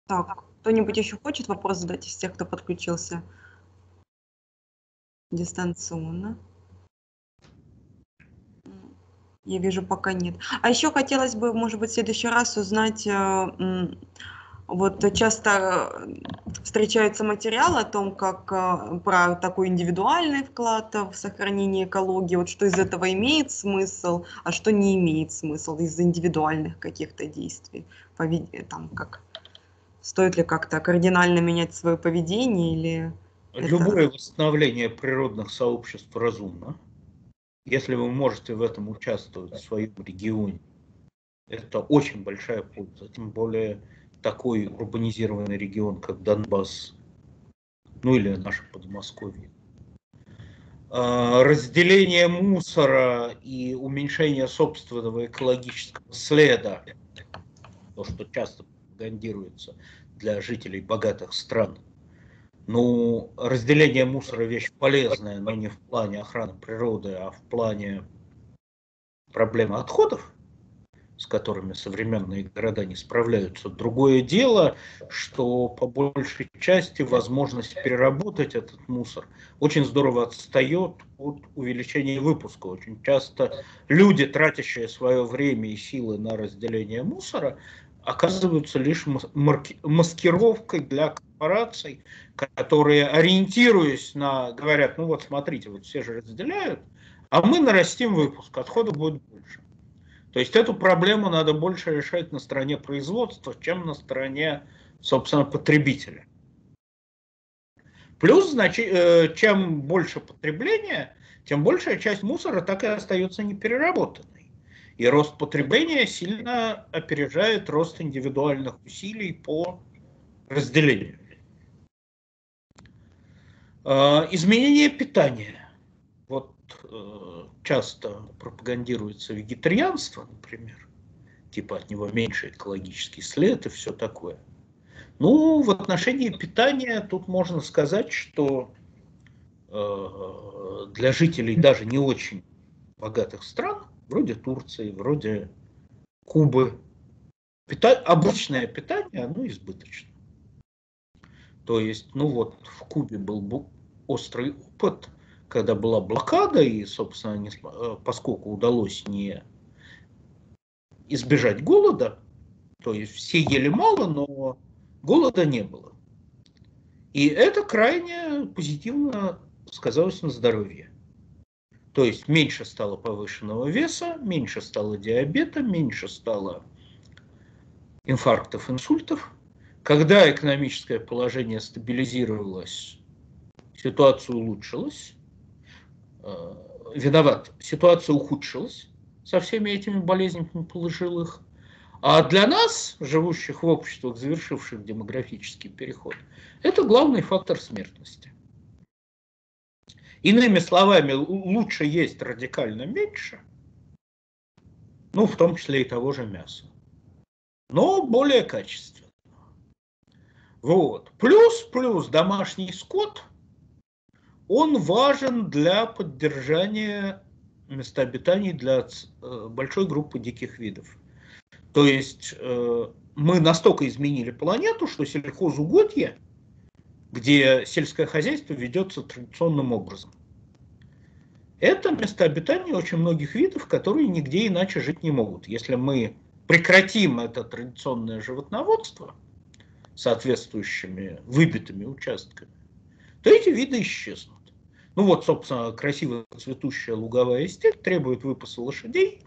так, кто-нибудь еще хочет вопрос задать из тех, кто подключился дистанционно? Я вижу, пока нет. А еще хотелось бы, может быть, в следующий раз узнать, вот часто встречается материал о том, как про такой индивидуальный вклад в сохранение экологии, вот что из этого имеет смысл, а что не имеет смысл из индивидуальных каких-то действий, там как... Стоит ли как-то кардинально менять свое поведение или... Любое это... восстановление природных сообществ разумно. Если вы можете в этом участвовать в своем регионе, это очень большая польза. Тем более такой урбанизированный регион, как Донбасс, ну или наше Подмосковье. Разделение мусора и уменьшение собственного экологического следа, то, что часто пропагандируется для жителей богатых стран. Ну, разделение мусора вещь полезная, но не в плане охраны природы, а в плане проблемы отходов, с которыми современные города не справляются. Другое дело, что по большей части возможность переработать этот мусор очень здорово отстает от увеличения выпуска. Очень часто люди, тратящие свое время и силы на разделение мусора, оказываются лишь маскировкой для корпораций, которые, ориентируясь на, говорят, ну вот смотрите, вот все же разделяют, а мы нарастим выпуск, отходов будет больше. То есть эту проблему надо больше решать на стороне производства, чем на стороне, собственно, потребителя. Плюс, значит, чем больше потребления, тем большая часть мусора так и остается непереработанной. И рост потребления сильно опережает рост индивидуальных усилий по разделению. Изменение питания. Вот часто пропагандируется вегетарианство, например. Типа от него меньше экологический след и все такое. Ну, в отношении питания тут можно сказать, что для жителей даже не очень богатых стран, вроде Турции, вроде Кубы, Пита... обычное питание, оно избыточно. То есть, ну вот, в Кубе был острый опыт, когда была блокада, и, собственно, не... поскольку удалось не избежать голода, то есть все ели мало, но голода не было. И это крайне позитивно сказалось на здоровье. То есть меньше стало повышенного веса, меньше стало диабета, меньше стало инфарктов, инсультов. Когда экономическое положение стабилизировалось, ситуация улучшилась. виноват. Ситуация ухудшилась со всеми этими болезнями положилых. А для нас, живущих в обществах, завершивших демографический переход, это главный фактор смертности. Иными словами, лучше есть радикально меньше, ну, в том числе и того же мяса, но более качественно. Вот. Плюс, плюс домашний скот, он важен для поддержания места обитания для большой группы диких видов. То есть э, мы настолько изменили планету, что сельхозугодья, где сельское хозяйство ведется традиционным образом, это место обитания очень многих видов, которые нигде иначе жить не могут. Если мы прекратим это традиционное животноводство соответствующими выбитыми участками, то эти виды исчезнут. Ну вот, собственно, красиво цветущая луговая степь требует выпаса лошадей.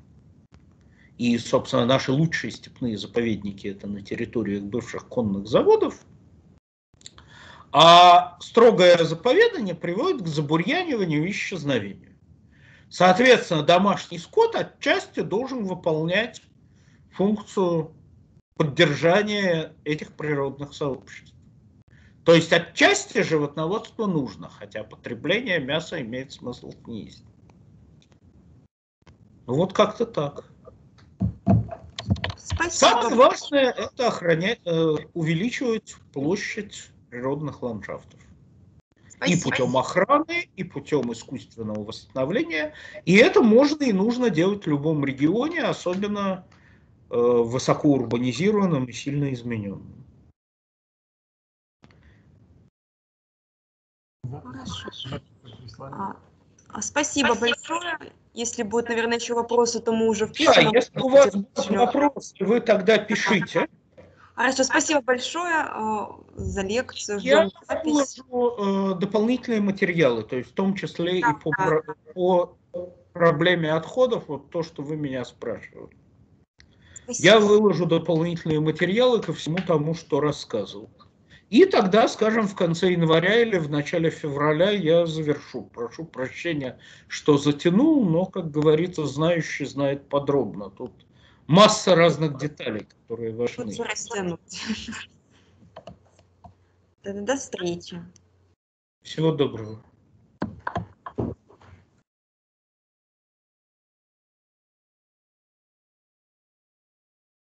И, собственно, наши лучшие степные заповедники – это на территориях бывших конных заводов. А строгое заповедание приводит к забурьяниванию и исчезновению. Соответственно, домашний скот отчасти должен выполнять функцию поддержания этих природных сообществ. То есть отчасти животноводство нужно, хотя потребление мяса имеет смысл снизить. Ну вот как-то так. Спасибо. Самое важное – это охранять, увеличивать площадь природных ландшафтов. Спасибо. И путем охраны, и путем искусственного восстановления. И это можно и нужно делать в любом регионе, особенно э, высоко урбанизированном и сильно измененном. Хорошо. Спасибо, Спасибо большое. Если будут, наверное, еще вопросы, то мы уже впишем. Да, если у вас будут вопросы, вы тогда пишите. Хорошо, спасибо большое за лекцию. Я выложу дополнительные материалы, то есть в том числе да, и по, да. по проблеме отходов, вот то, что вы меня спрашивали. Спасибо. Я выложу дополнительные материалы ко всему тому, что рассказывал. И тогда, скажем, в конце января или в начале февраля я завершу. Прошу прощения, что затянул, но, как говорится, знающий знает подробно. Тут масса разных деталей, которые важны. До встречи. Всего доброго.